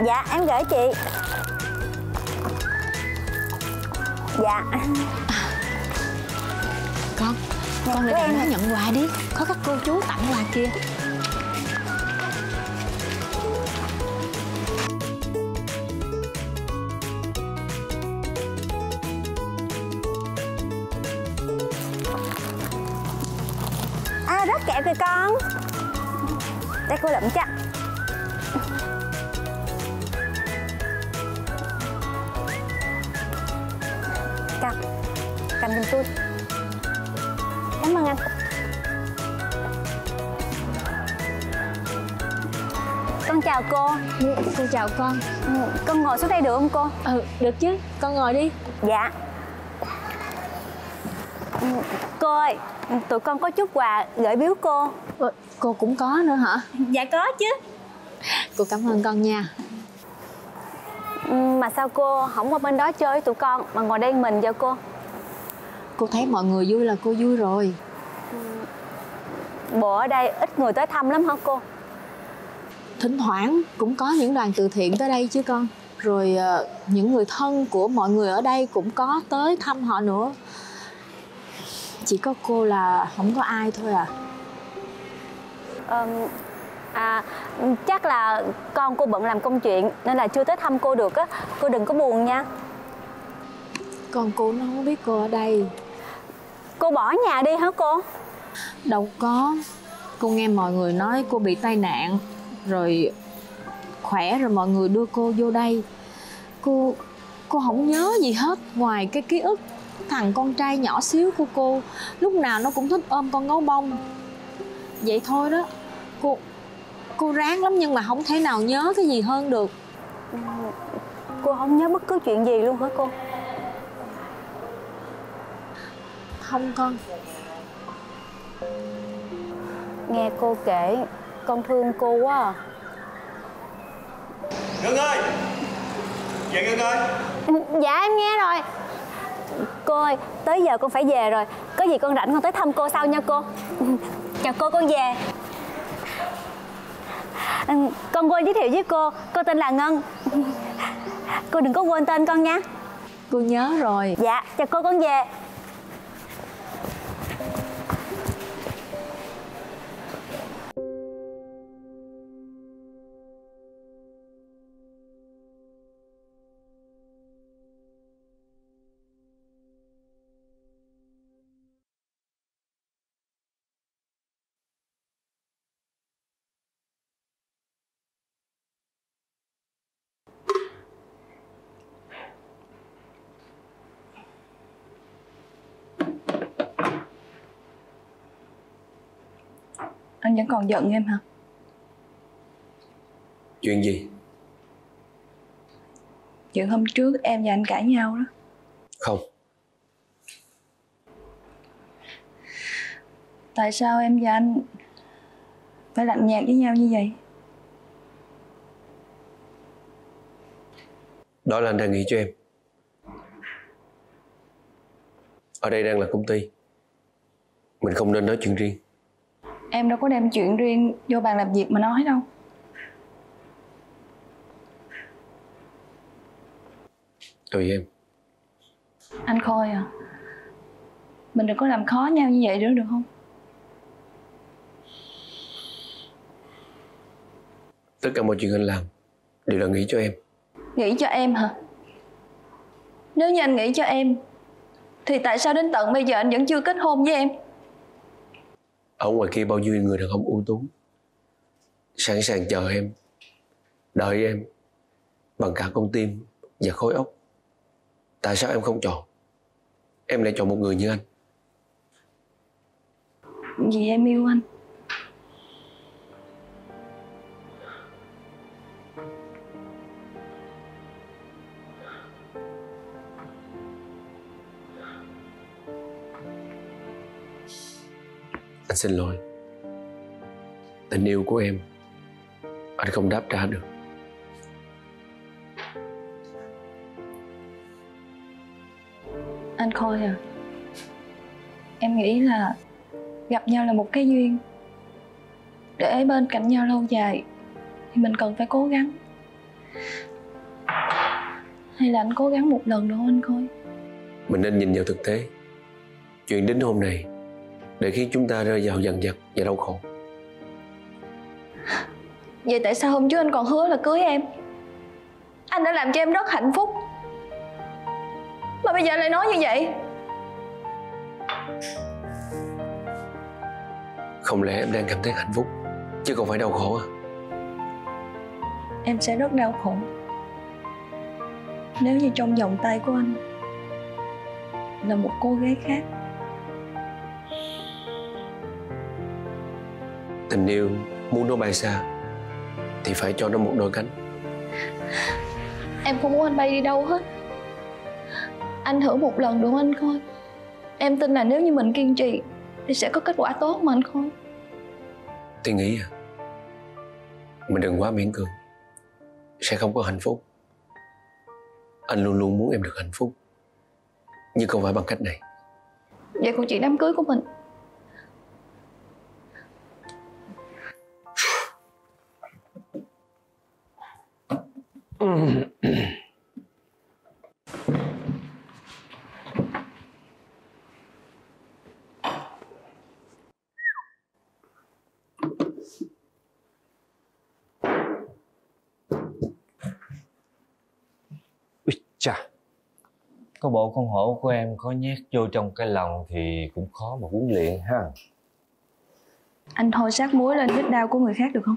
Dạ em gửi chị. Dạ. Con con lại đang nói nhận quà đi, có các cô chú tặng quà kia. À rất kẹo kìa con, đây cô lượm cho. Cầm cầm giùm tôi. Cảm ơn anh. Con chào cô. Ừ, cô chào con. Ừ, con ngồi xuống đây được không cô? Ừ, được chứ, con ngồi đi. Dạ. Ừ, cô ơi, tụi con có chút quà gửi biếu cô. Ừ, cô cũng có nữa hả? Dạ có chứ. Cô cảm ơn con nha. Ừ, mà sao cô không qua bên đó chơi với tụi con mà ngồi đây mình vậy cô? Cô thấy mọi người vui là cô vui rồi. Bộ ở đây ít người tới thăm lắm hả cô? Thỉnh thoảng cũng có những đoàn từ thiện tới đây chứ con. Rồi những người thân của mọi người ở đây cũng có tới thăm họ nữa. Chỉ có cô là không có ai thôi à. À, à chắc là con cô bận làm công chuyện nên là chưa tới thăm cô được á. Cô đừng có buồn nha. Con cô nó không biết cô ở đây. Cô bỏ nhà đi hả cô? Đâu có. Cô nghe mọi người nói cô bị tai nạn, rồi khỏe rồi mọi người đưa cô vô đây. Cô cô không nhớ gì hết ngoài cái ký ức thằng con trai nhỏ xíu của cô. Lúc nào nó cũng thích ôm con gấu bông. Vậy thôi đó. Cô cô ráng lắm nhưng mà không thể nào nhớ cái gì hơn được. Cô không nhớ bất cứ chuyện gì luôn hả cô? Không con. Nghe cô kể con thương cô quá à. Ngân ơi. Dạ Ngân ơi. Dạ em nghe rồi. Cô ơi, tới giờ con phải về rồi. Có gì con rảnh con tới thăm cô sau nha cô. Chào cô, con về. Con quên giới thiệu với cô, cô tên là Ngân. Cô đừng có quên tên con nha. Cô nhớ rồi. Dạ, chào cô, con về. Anh vẫn còn giận em hả? Chuyện gì? Chuyện hôm trước em và anh cãi nhau đó. Không. Tại sao em và anh phải lạnh nhạt với nhau như vậy? Đó là anh đang nghĩ cho em. Ở đây đang là công ty, mình không nên nói chuyện riêng. Em đâu có đem chuyện riêng vô bàn làm việc mà nói đâu. Tùy em. Anh Khôi à, mình đừng có làm khó nhau như vậy nữa được không? Tất cả mọi chuyện anh làm đều là nghĩ cho em. Nghĩ cho em hả? Nếu như anh nghĩ cho em thì tại sao đến tận bây giờ anh vẫn chưa kết hôn với em? Ở ngoài kia bao nhiêu người đàn ông ưu tú sẵn sàng chờ em, đợi em bằng cả con tim và khối óc. Tại sao em không chọn? Em lại chọn một người như anh. Vì em yêu anh. Anh xin lỗi. Tình yêu của em anh không đáp trả được. Anh Khôi à, em nghĩ là gặp nhau là một cái duyên. Để bên cạnh nhau lâu dài thì mình cần phải cố gắng. Hay là anh cố gắng một lần nữa anh Khôi? Mình nên nhìn vào thực tế. Chuyện đến hôm này để khiến chúng ta rơi vào dằn vặt và đau khổ. Vậy tại sao hôm trước anh còn hứa là cưới em? Anh đã làm cho em rất hạnh phúc mà bây giờ lại nói như vậy. Không lẽ em đang cảm thấy hạnh phúc chứ còn phải đau khổ à? Em sẽ rất đau khổ nếu như trong vòng tay của anh là một cô gái khác. Tình yêu muốn nó bay xa thì phải cho nó một đôi cánh. Em không muốn anh bay đi đâu hết. Anh thử một lần đúng anh Khôi. Em tin là nếu như mình kiên trì thì sẽ có kết quả tốt mà anh Khôi. Tôi nghĩ à, mình đừng quá miễn cưỡng, sẽ không có hạnh phúc. Anh luôn luôn muốn em được hạnh phúc, nhưng không phải bằng cách này. Vậy còn chuyện đám cưới của mình? Chà, có bộ con hổ của em có nhét vô trong cái lòng thì cũng khó mà huấn luyện ha. Anh Thôi sát muối lên vết đau của người khác được không?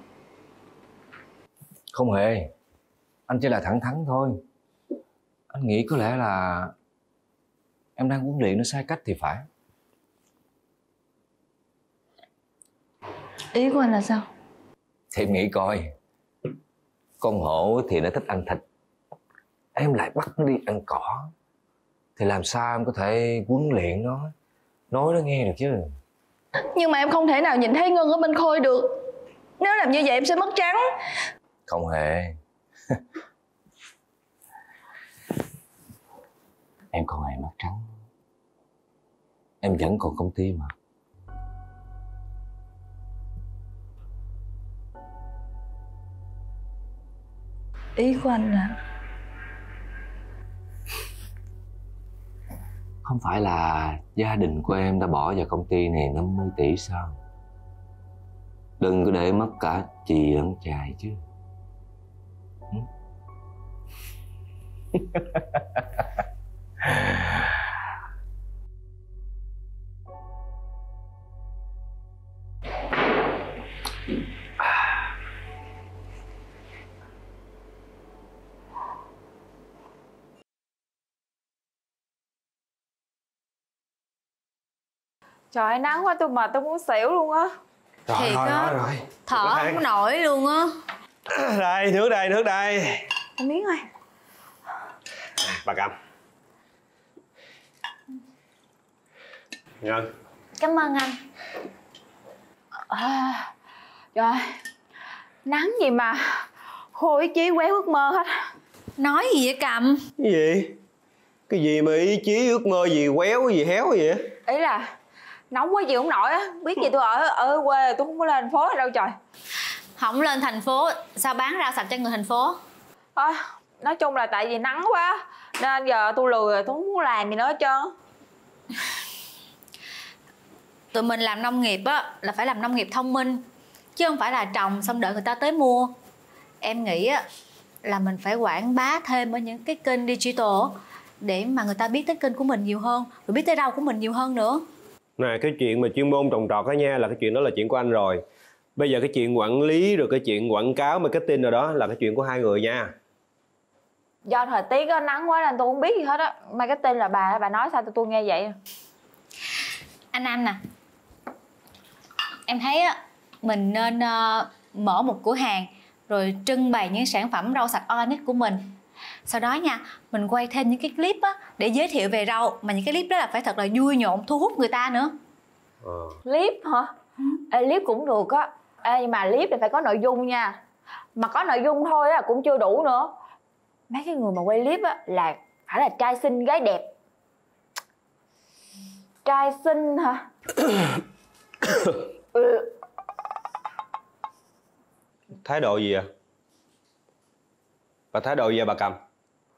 Không hề, anh chỉ là thẳng thắn thôi. Anh nghĩ có lẽ là em đang huấn luyện nó sai cách thì phải. Ý của anh là sao? Thì em nghĩ coi, con hổ thì nó thích ăn thịt, em lại bắt nó đi ăn cỏ thì làm sao em có thể huấn luyện nó, nói nó nghe được chứ. Nhưng mà em không thể nào nhìn thấy Ngân ở bên Khôi được. Nếu làm như vậy em sẽ mất trắng. Không hề. Em không hề mất trắng. Em vẫn còn công ty mà. Ý của anh là không phải là gia đình của em đã bỏ vào công ty này năm mươi tỷ sao? Đừng có để mất cả chị lẫn chài chứ. Trời ơi, nắng quá, tôi mệt, tôi muốn xỉu luôn á. Thiệt á, thở không nổi luôn á. Đây, nước đây, nước đây. Một miếng thôi. Bà cầm. Ngân. Cảm ơn anh. À, trời, nắng gì mà khô ý chí quéo ước mơ hết. Nói gì vậy Cầm? Cái gì? Cái gì mà ý chí ước mơ gì quéo gì héo vậy? Ý là nóng quá chịu không nổi á. Biết gì tôi ở ở quê tôi không có lên thành phố đâu trời. Không lên thành phố sao bán rau sạch cho người thành phố? À, nói chung là tại vì nắng quá nên giờ tôi lười rồi, tôi không muốn làm gì nữa hết trơn. Tụi mình làm nông nghiệp á là phải làm nông nghiệp thông minh, chứ không phải là trồng xong đợi người ta tới mua. Em nghĩ á là mình phải quảng bá thêm ở những cái kênh digital để mà người ta biết tới kênh của mình nhiều hơn, rồi biết tới rau của mình nhiều hơn nữa. Nè, cái chuyện mà chuyên môn trồng trọt á nha, là cái chuyện đó là chuyện của anh rồi. Bây giờ cái chuyện quản lý rồi cái chuyện quảng cáo marketing rồi đó là cái chuyện của hai người nha. Do thời tiết á, nắng quá nên tôi không biết gì hết á. Marketing là bà bà nói sao tụi tôi nghe vậy? Anh Nam nè, em thấy á mình nên uh, mở một cửa hàng rồi trưng bày những sản phẩm rau sạch organic của mình. Sau đó nha, mình quay thêm những cái clip á để giới thiệu về rau, mà những cái clip đó là phải thật là vui nhộn, thu hút người ta nữa. Ờ. Clip hả? Ê, clip cũng được á. Ê, nhưng mà clip thì phải có nội dung nha. Mà có nội dung thôi á cũng chưa đủ nữa. Mấy cái người mà quay clip á là phải là trai xinh gái đẹp. Trai xinh hả? Ừ. Thái độ gì vậy? Bà thái độ gì vậy bà Cầm?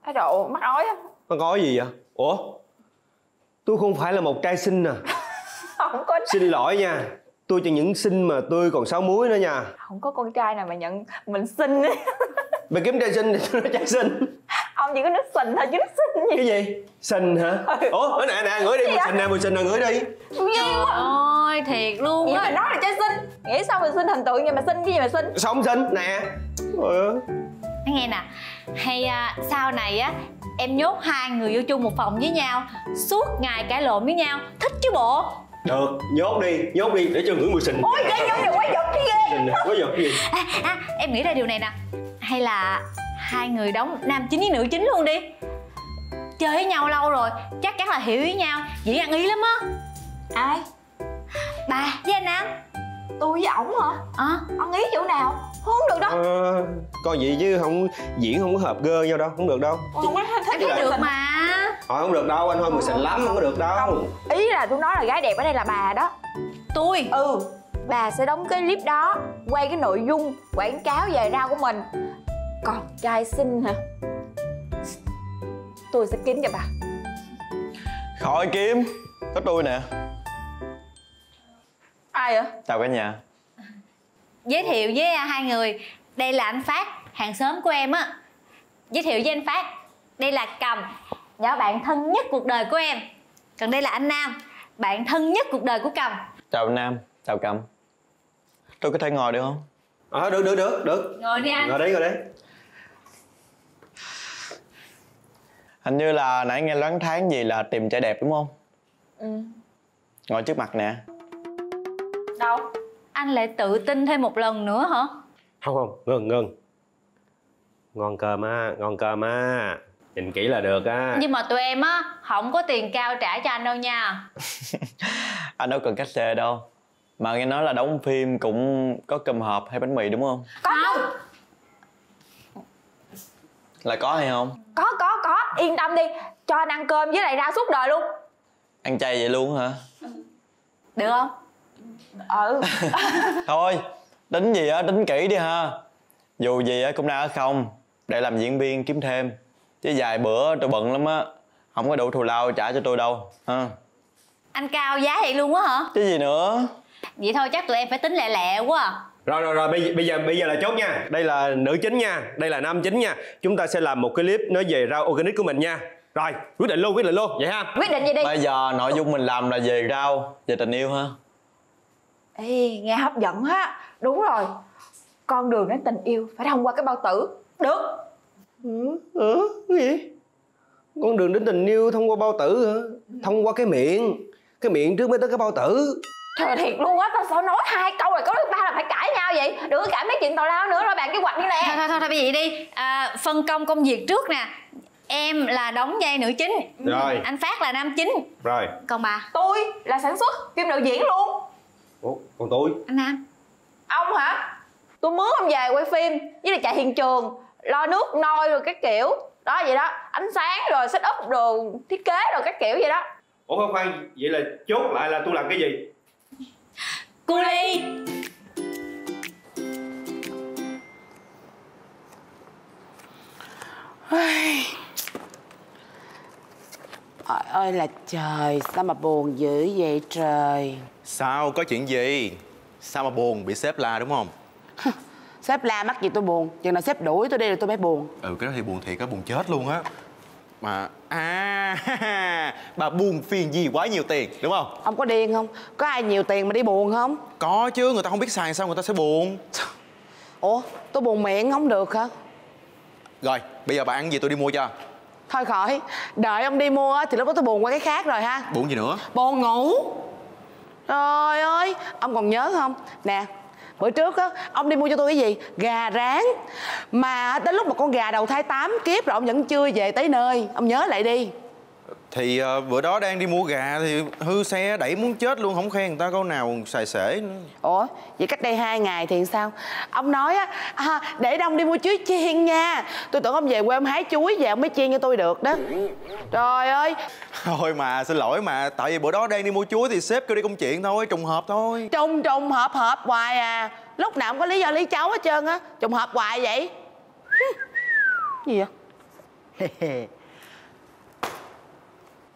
Thái độ mắc ói á. Mắc ói gì vậy? Ủa? Tôi không phải là một trai xinh à. Không có. Xin lỗi nha, tôi cho những xinh mà tôi còn sáu múi nữa nha. Không có con trai nào mà nhận mình xinh á. Bà kiếm trai xinh thì tôi nói trai xinh. Ông chỉ có nước xình thôi chứ nước xinh gì. Cái gì? Xình hả? Ủa? Nè nè, ngửi đi, mùi xình nè, mùi xình nè, ngửi đi. Trời ơi, thiệt luôn á. Vậy mà nói là trai xinh. Nghĩ sao mà xinh hình tượng vậy mà xinh cái gì mà xinh. Sao không xinh? Nè. Ừ. Nghe nè, hay à, sau này á em nhốt hai người vô chung một phòng với nhau, suốt ngày cãi lộn với nhau, thích chứ bộ. Được, nhốt đi, nhốt đi để cho ngửi mùi xình. Ôi ghê, nhốt đừng quá giật cái ghê. Xình nè, quá giật cái gì. À, à, em nghĩ ra điều này nè, hay là hai người đóng nam chính với nữ chính luôn đi. Chơi với nhau lâu rồi, chắc chắn là hiểu với nhau, dễ ăn ý lắm á. Ai? Bà với anh Nam. Tôi với ổng hả? Ờ. À. Ông ý chỗ nào? Không được đâu. À, coi vậy chứ không diễn không có hợp gơ nhau đâu, không được đâu. Ôi, anh thấy được mà. Thôi không được đâu, anh hơi mùi xịn lắm, không có được đâu. Không. Ý là tôi nói là gái đẹp ở đây là bà đó. Tôi? Ừ. Bà sẽ đóng cái clip đó, quay cái nội dung quảng cáo về rau của mình. Còn trai xinh hả? Tôi sẽ kiếm cho bà. Khỏi kiếm, có tôi nè. Ai vậy? Chào cả nhà. Giới thiệu với hai người, đây là anh Phát, hàng xóm của em á. Giới thiệu với anh Phát, đây là Cầm, nhỏ bạn thân nhất cuộc đời của em. Còn đây là anh Nam, bạn thân nhất cuộc đời của Cầm. Chào Nam, chào Cầm. Tôi có thể ngồi được không? Ờ, à, được, được, được, được. Ngồi đi anh. Ngồi đấy, ngồi đấy. Hình như là nãy nghe loáng thoáng gì là tìm trai đẹp đúng không? Ừ. Ngồi trước mặt nè. Đâu? Anh lại tự tin thêm một lần nữa hả? Không không, ngừng ngừng. Ngon cơm á, ngon cơm á. Nhìn kỹ là được á. Nhưng mà tụi em á, không có tiền cao trả cho anh đâu nha. Anh đâu cần cách xê đâu. Mà nghe nói là đóng phim cũng có cơm hộp hay bánh mì đúng không? Có không? Là có hay không? Có, có, có. Yên tâm đi. Cho anh ăn cơm với lại rau suốt đời luôn. Ăn chay vậy luôn hả? Được không? Ừ. Thôi, tính gì á, tính kỹ đi ha. Dù gì á cũng đang ở không, để làm diễn viên kiếm thêm. Chứ vài bữa tôi bận lắm á, không có đủ thù lao trả cho tôi đâu ha. Anh cao giá vậy luôn á hả? Chứ gì nữa. Vậy thôi chắc tụi em phải tính lẹ lẹ quá à. Rồi rồi rồi, bây, bây giờ bây giờ là chốt nha. Đây là nữ chính nha, đây là nam chính nha. Chúng ta sẽ làm một cái clip nói về rau organic của mình nha. Rồi, quyết định luôn, quyết định luôn, vậy ha. Quyết định vậy đi. Bây giờ nội dung mình làm là về rau, về tình yêu ha. Ê, nghe hấp dẫn á. Đúng rồi. Con đường đến tình yêu phải thông qua cái bao tử. Được. Ừ, ừ, cái gì? Con đường đến tình yêu thông qua bao tử hả? Thông qua cái miệng. Cái miệng trước mới tới cái bao tử. Trời thiệt luôn á, tao sao nói hai câu rồi câu thứ ba là phải cãi nhau vậy? Đừng có cãi mấy chuyện tào lao nữa rồi bạn kế hoạch như nè. Thôi thôi thôi, thôi bây giờ đi. À, phân công công việc trước nè. Em là đóng vai nữ chính. Rồi. Anh Phát là nam chính. Rồi. Còn bà? Tôi là sản xuất, kim đạo diễn luôn. Ủa, còn tôi? Anh Nam. Ông hả? Tôi mướn ông về quay phim với là chạy hiện trường, lo nước nôi rồi các kiểu. Đó vậy đó, ánh sáng rồi set up đồ thiết kế rồi các kiểu vậy đó. Ủa khoan khoan, vậy là chốt lại là tôi làm cái gì? Cu Ly. Trời ơi là trời, sao mà buồn dữ vậy trời? Sao, có chuyện gì? Sao mà buồn, bị sếp la đúng không? Sếp la mắc gì tôi buồn, chừng nào sếp đuổi tôi đi rồi tôi mới buồn. Ừ, cái đó thì buồn thiệt á, buồn chết luôn á. Mà à, ha, ha, bà buồn phiền gì quá nhiều tiền, đúng không? Ông có điên không? Có ai nhiều tiền mà đi buồn không? Có chứ, người ta không biết xài sao người ta sẽ buồn. Ủa, tôi buồn miệng không được hả? Rồi, bây giờ bà ăn gì tôi đi mua cho. Thôi khỏi, đợi ông đi mua thì lúc đó tôi buồn qua cái khác rồi ha. Buồn gì nữa? Buồn ngủ. Trời ơi, ông còn nhớ không? Nè, bữa trước á, ông đi mua cho tôi cái gì? Gà rán. Mà đến lúc mà con gà đầu thai tám kiếp rồi ông vẫn chưa về tới nơi. Ông nhớ lại đi. Thì uh, bữa đó đang đi mua gà thì hư xe đẩy muốn chết luôn, không khen người ta câu nào xài xể nữa. Ủa, vậy cách đây hai ngày thì sao? Ông nói á, à, để đông đi mua chuối chiên nha. Tôi tưởng ông về quê ông hái chuối về ông mới chiên cho tôi được đó. Trời ơi. Thôi mà, xin lỗi mà, tại vì bữa đó đang đi mua chuối thì sếp kêu đi công chuyện thôi, trùng hợp thôi. Trùng trùng hợp hợp hoài à. Lúc nào cũng có lý do lý cháu hết trơn á, trùng hợp hoài vậy. Gì vậy?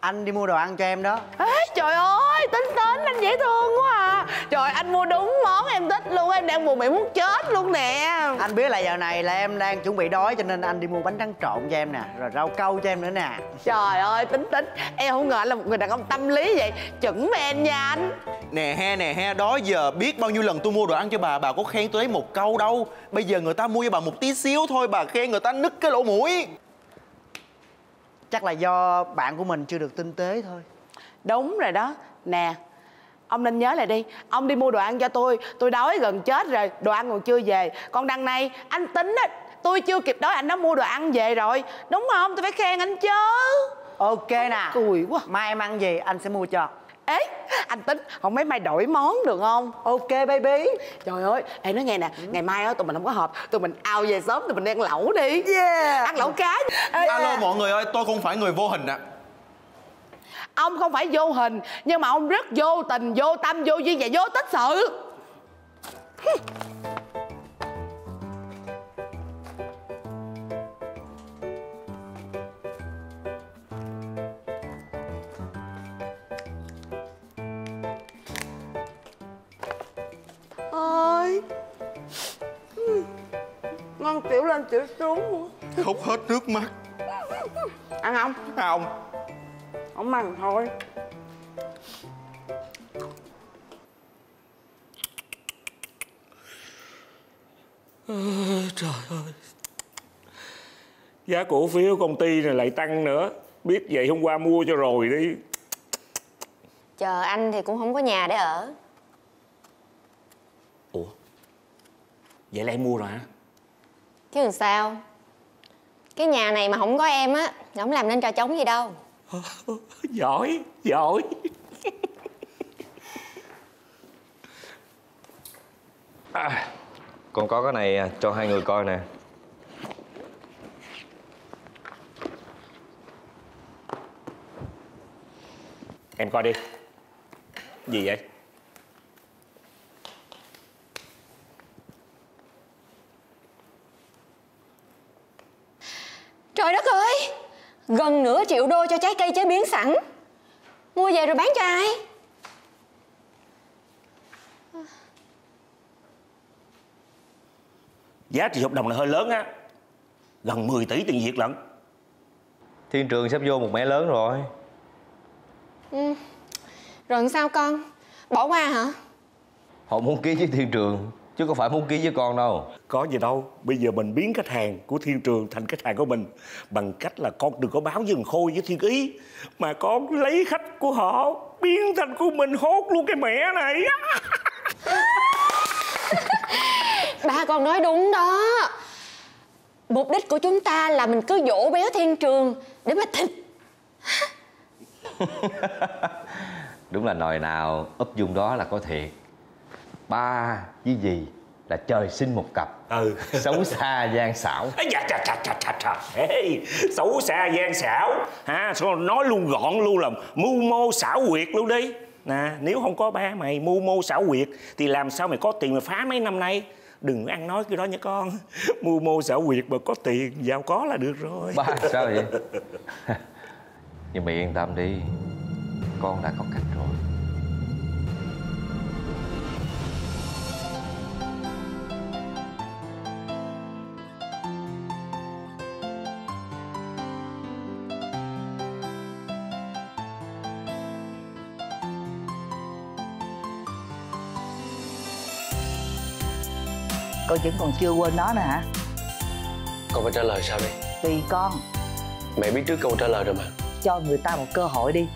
Anh đi mua đồ ăn cho em đó. Ê, trời ơi, tính tính anh dễ thương quá à. Trời, anh mua đúng món em thích luôn, em đang buồn miệng muốn chết luôn nè. Anh biết là giờ này là em đang chuẩn bị đói cho nên anh đi mua bánh tráng trộn cho em nè, rồi rau câu cho em nữa nè. Trời ơi, tính tính, em không ngờ anh là một người đàn ông tâm lý vậy, chuẩn men nha anh. Nè he, nè he, đó giờ biết bao nhiêu lần tôi mua đồ ăn cho bà, bà có khen tôi lấy một câu đâu. Bây giờ người ta mua cho bà một tí xíu thôi, bà khen người ta nứt cái lỗ mũi. Chắc là do bạn của mình chưa được tinh tế thôi. Đúng rồi đó. Nè, ông nên nhớ lại đi. Ông đi mua đồ ăn cho tôi, tôi đói gần chết rồi, đồ ăn còn chưa về. Còn đằng này, anh tính á, tôi chưa kịp đói, anh đã mua đồ ăn về rồi. Đúng không? Tôi phải khen anh chứ. Ok nè, cười quá. Mai em ăn gì, anh sẽ mua cho. Ê, anh tính, không mấy mai đổi món được không? Ok baby. Trời ơi, ê nói nghe nè, ừ. Ngày mai á, tụi mình không có hợp, tụi mình ao về sớm, tụi mình đi ăn lẩu đi. Yeah. Ăn lẩu cá. Ê, alo mọi người ơi, tôi không phải người vô hình ạ. À. Ông không phải vô hình, nhưng mà ông rất vô tình, vô tâm, vô duyên và vô tích sự. Ngon tiểu lên tiểu xuống. Khóc hết nước mắt. Ăn không? Không. Không ăn thôi. À, trời ơi. Giá cổ phiếu công ty này lại tăng nữa. Biết vậy hôm qua mua cho rồi đi. Chờ anh thì cũng không có nhà để ở. Ủa? Vậy là em mua rồi hả? Chứ làm sao? Cái nhà này mà không có em á, không làm nên trò trống gì đâu. Giỏi, giỏi. À, con có cái này cho hai người coi nè. Em coi đi. Gì vậy? Trời đất ơi! Gần nửa triệu đô cho trái cây chế biến sẵn. Mua về rồi bán cho ai? Giá trị hợp đồng này hơi lớn á. Gần mười tỷ tiền Việt lận. Thiên Trường sắp vô một mẻ lớn rồi. Ừ. Rồi sao con? Bỏ qua hả? Họ muốn ký với Thiên Trường chứ có phải muốn ký với con đâu. Có gì đâu. Bây giờ mình biến khách hàng của Thiên Trường thành khách hàng của mình bằng cách là con đừng có báo với Khôi với Thiên Ý, mà con lấy khách của họ biến thành của mình, hốt luôn cái mẹ này. Ba con nói đúng đó. Mục đích của chúng ta là mình cứ dỗ béo Thiên Trường để mà thịt. Đúng là nồi nào úp dung đó là có thiệt. ba với dì là trời sinh một cặp. Ừ. Xấu xa gian xảo. Dạ, chà, chà, chà, chà, chà. Hey, xấu xa gian xảo ha, à, nói luôn gọn luôn là mưu mô xảo quyệt luôn đi nè. Nếu không có ba mày mưu mô xảo quyệt thì làm sao mày có tiền mà phá mấy năm nay. Đừng ăn nói cái đó nha con. Mưu mô xảo quyệt mà có tiền, giàu có là được rồi. Ba sao vậy? Nhưng mày yên tâm đi, con đã có cách rồi. Con vẫn còn chưa quên nó nữa hả? Con phải trả lời sao đây? Tùy con. Mẹ biết trước câu trả lời rồi mà. Cho người ta một cơ hội đi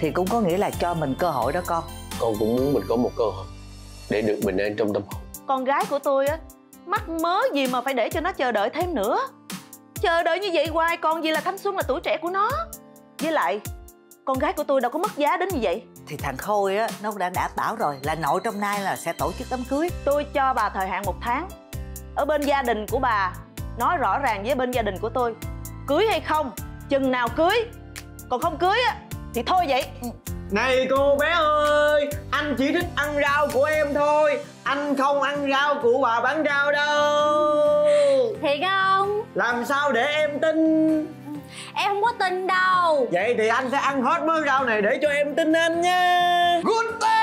thì cũng có nghĩa là cho mình cơ hội đó con. Con cũng muốn mình có một cơ hội để được bình an trong tâm hồn. Con gái của tôi á, mắc mớ gì mà phải để cho nó chờ đợi thêm nữa. Chờ đợi như vậy hoài còn gì là thanh xuân, là tuổi trẻ của nó. Với lại con gái của tôi đâu có mất giá đến như vậy. Thì thằng Khôi á, nó đã đã bảo rồi là nội trong nay là sẽ tổ chức đám cưới. Tôi cho bà thời hạn một tháng. Ở bên gia đình của bà nói rõ ràng với bên gia đình của tôi, cưới hay không, chừng nào cưới. Còn không cưới á thì thôi vậy. Này cô bé ơi, anh chỉ thích ăn rau của em thôi, anh không ăn rau của bà bán rau đâu. Thiệt không? Làm sao để em tin? Em không có tin đâu. Vậy thì anh sẽ ăn hết mớ rau này để cho em tin anh nha. Good.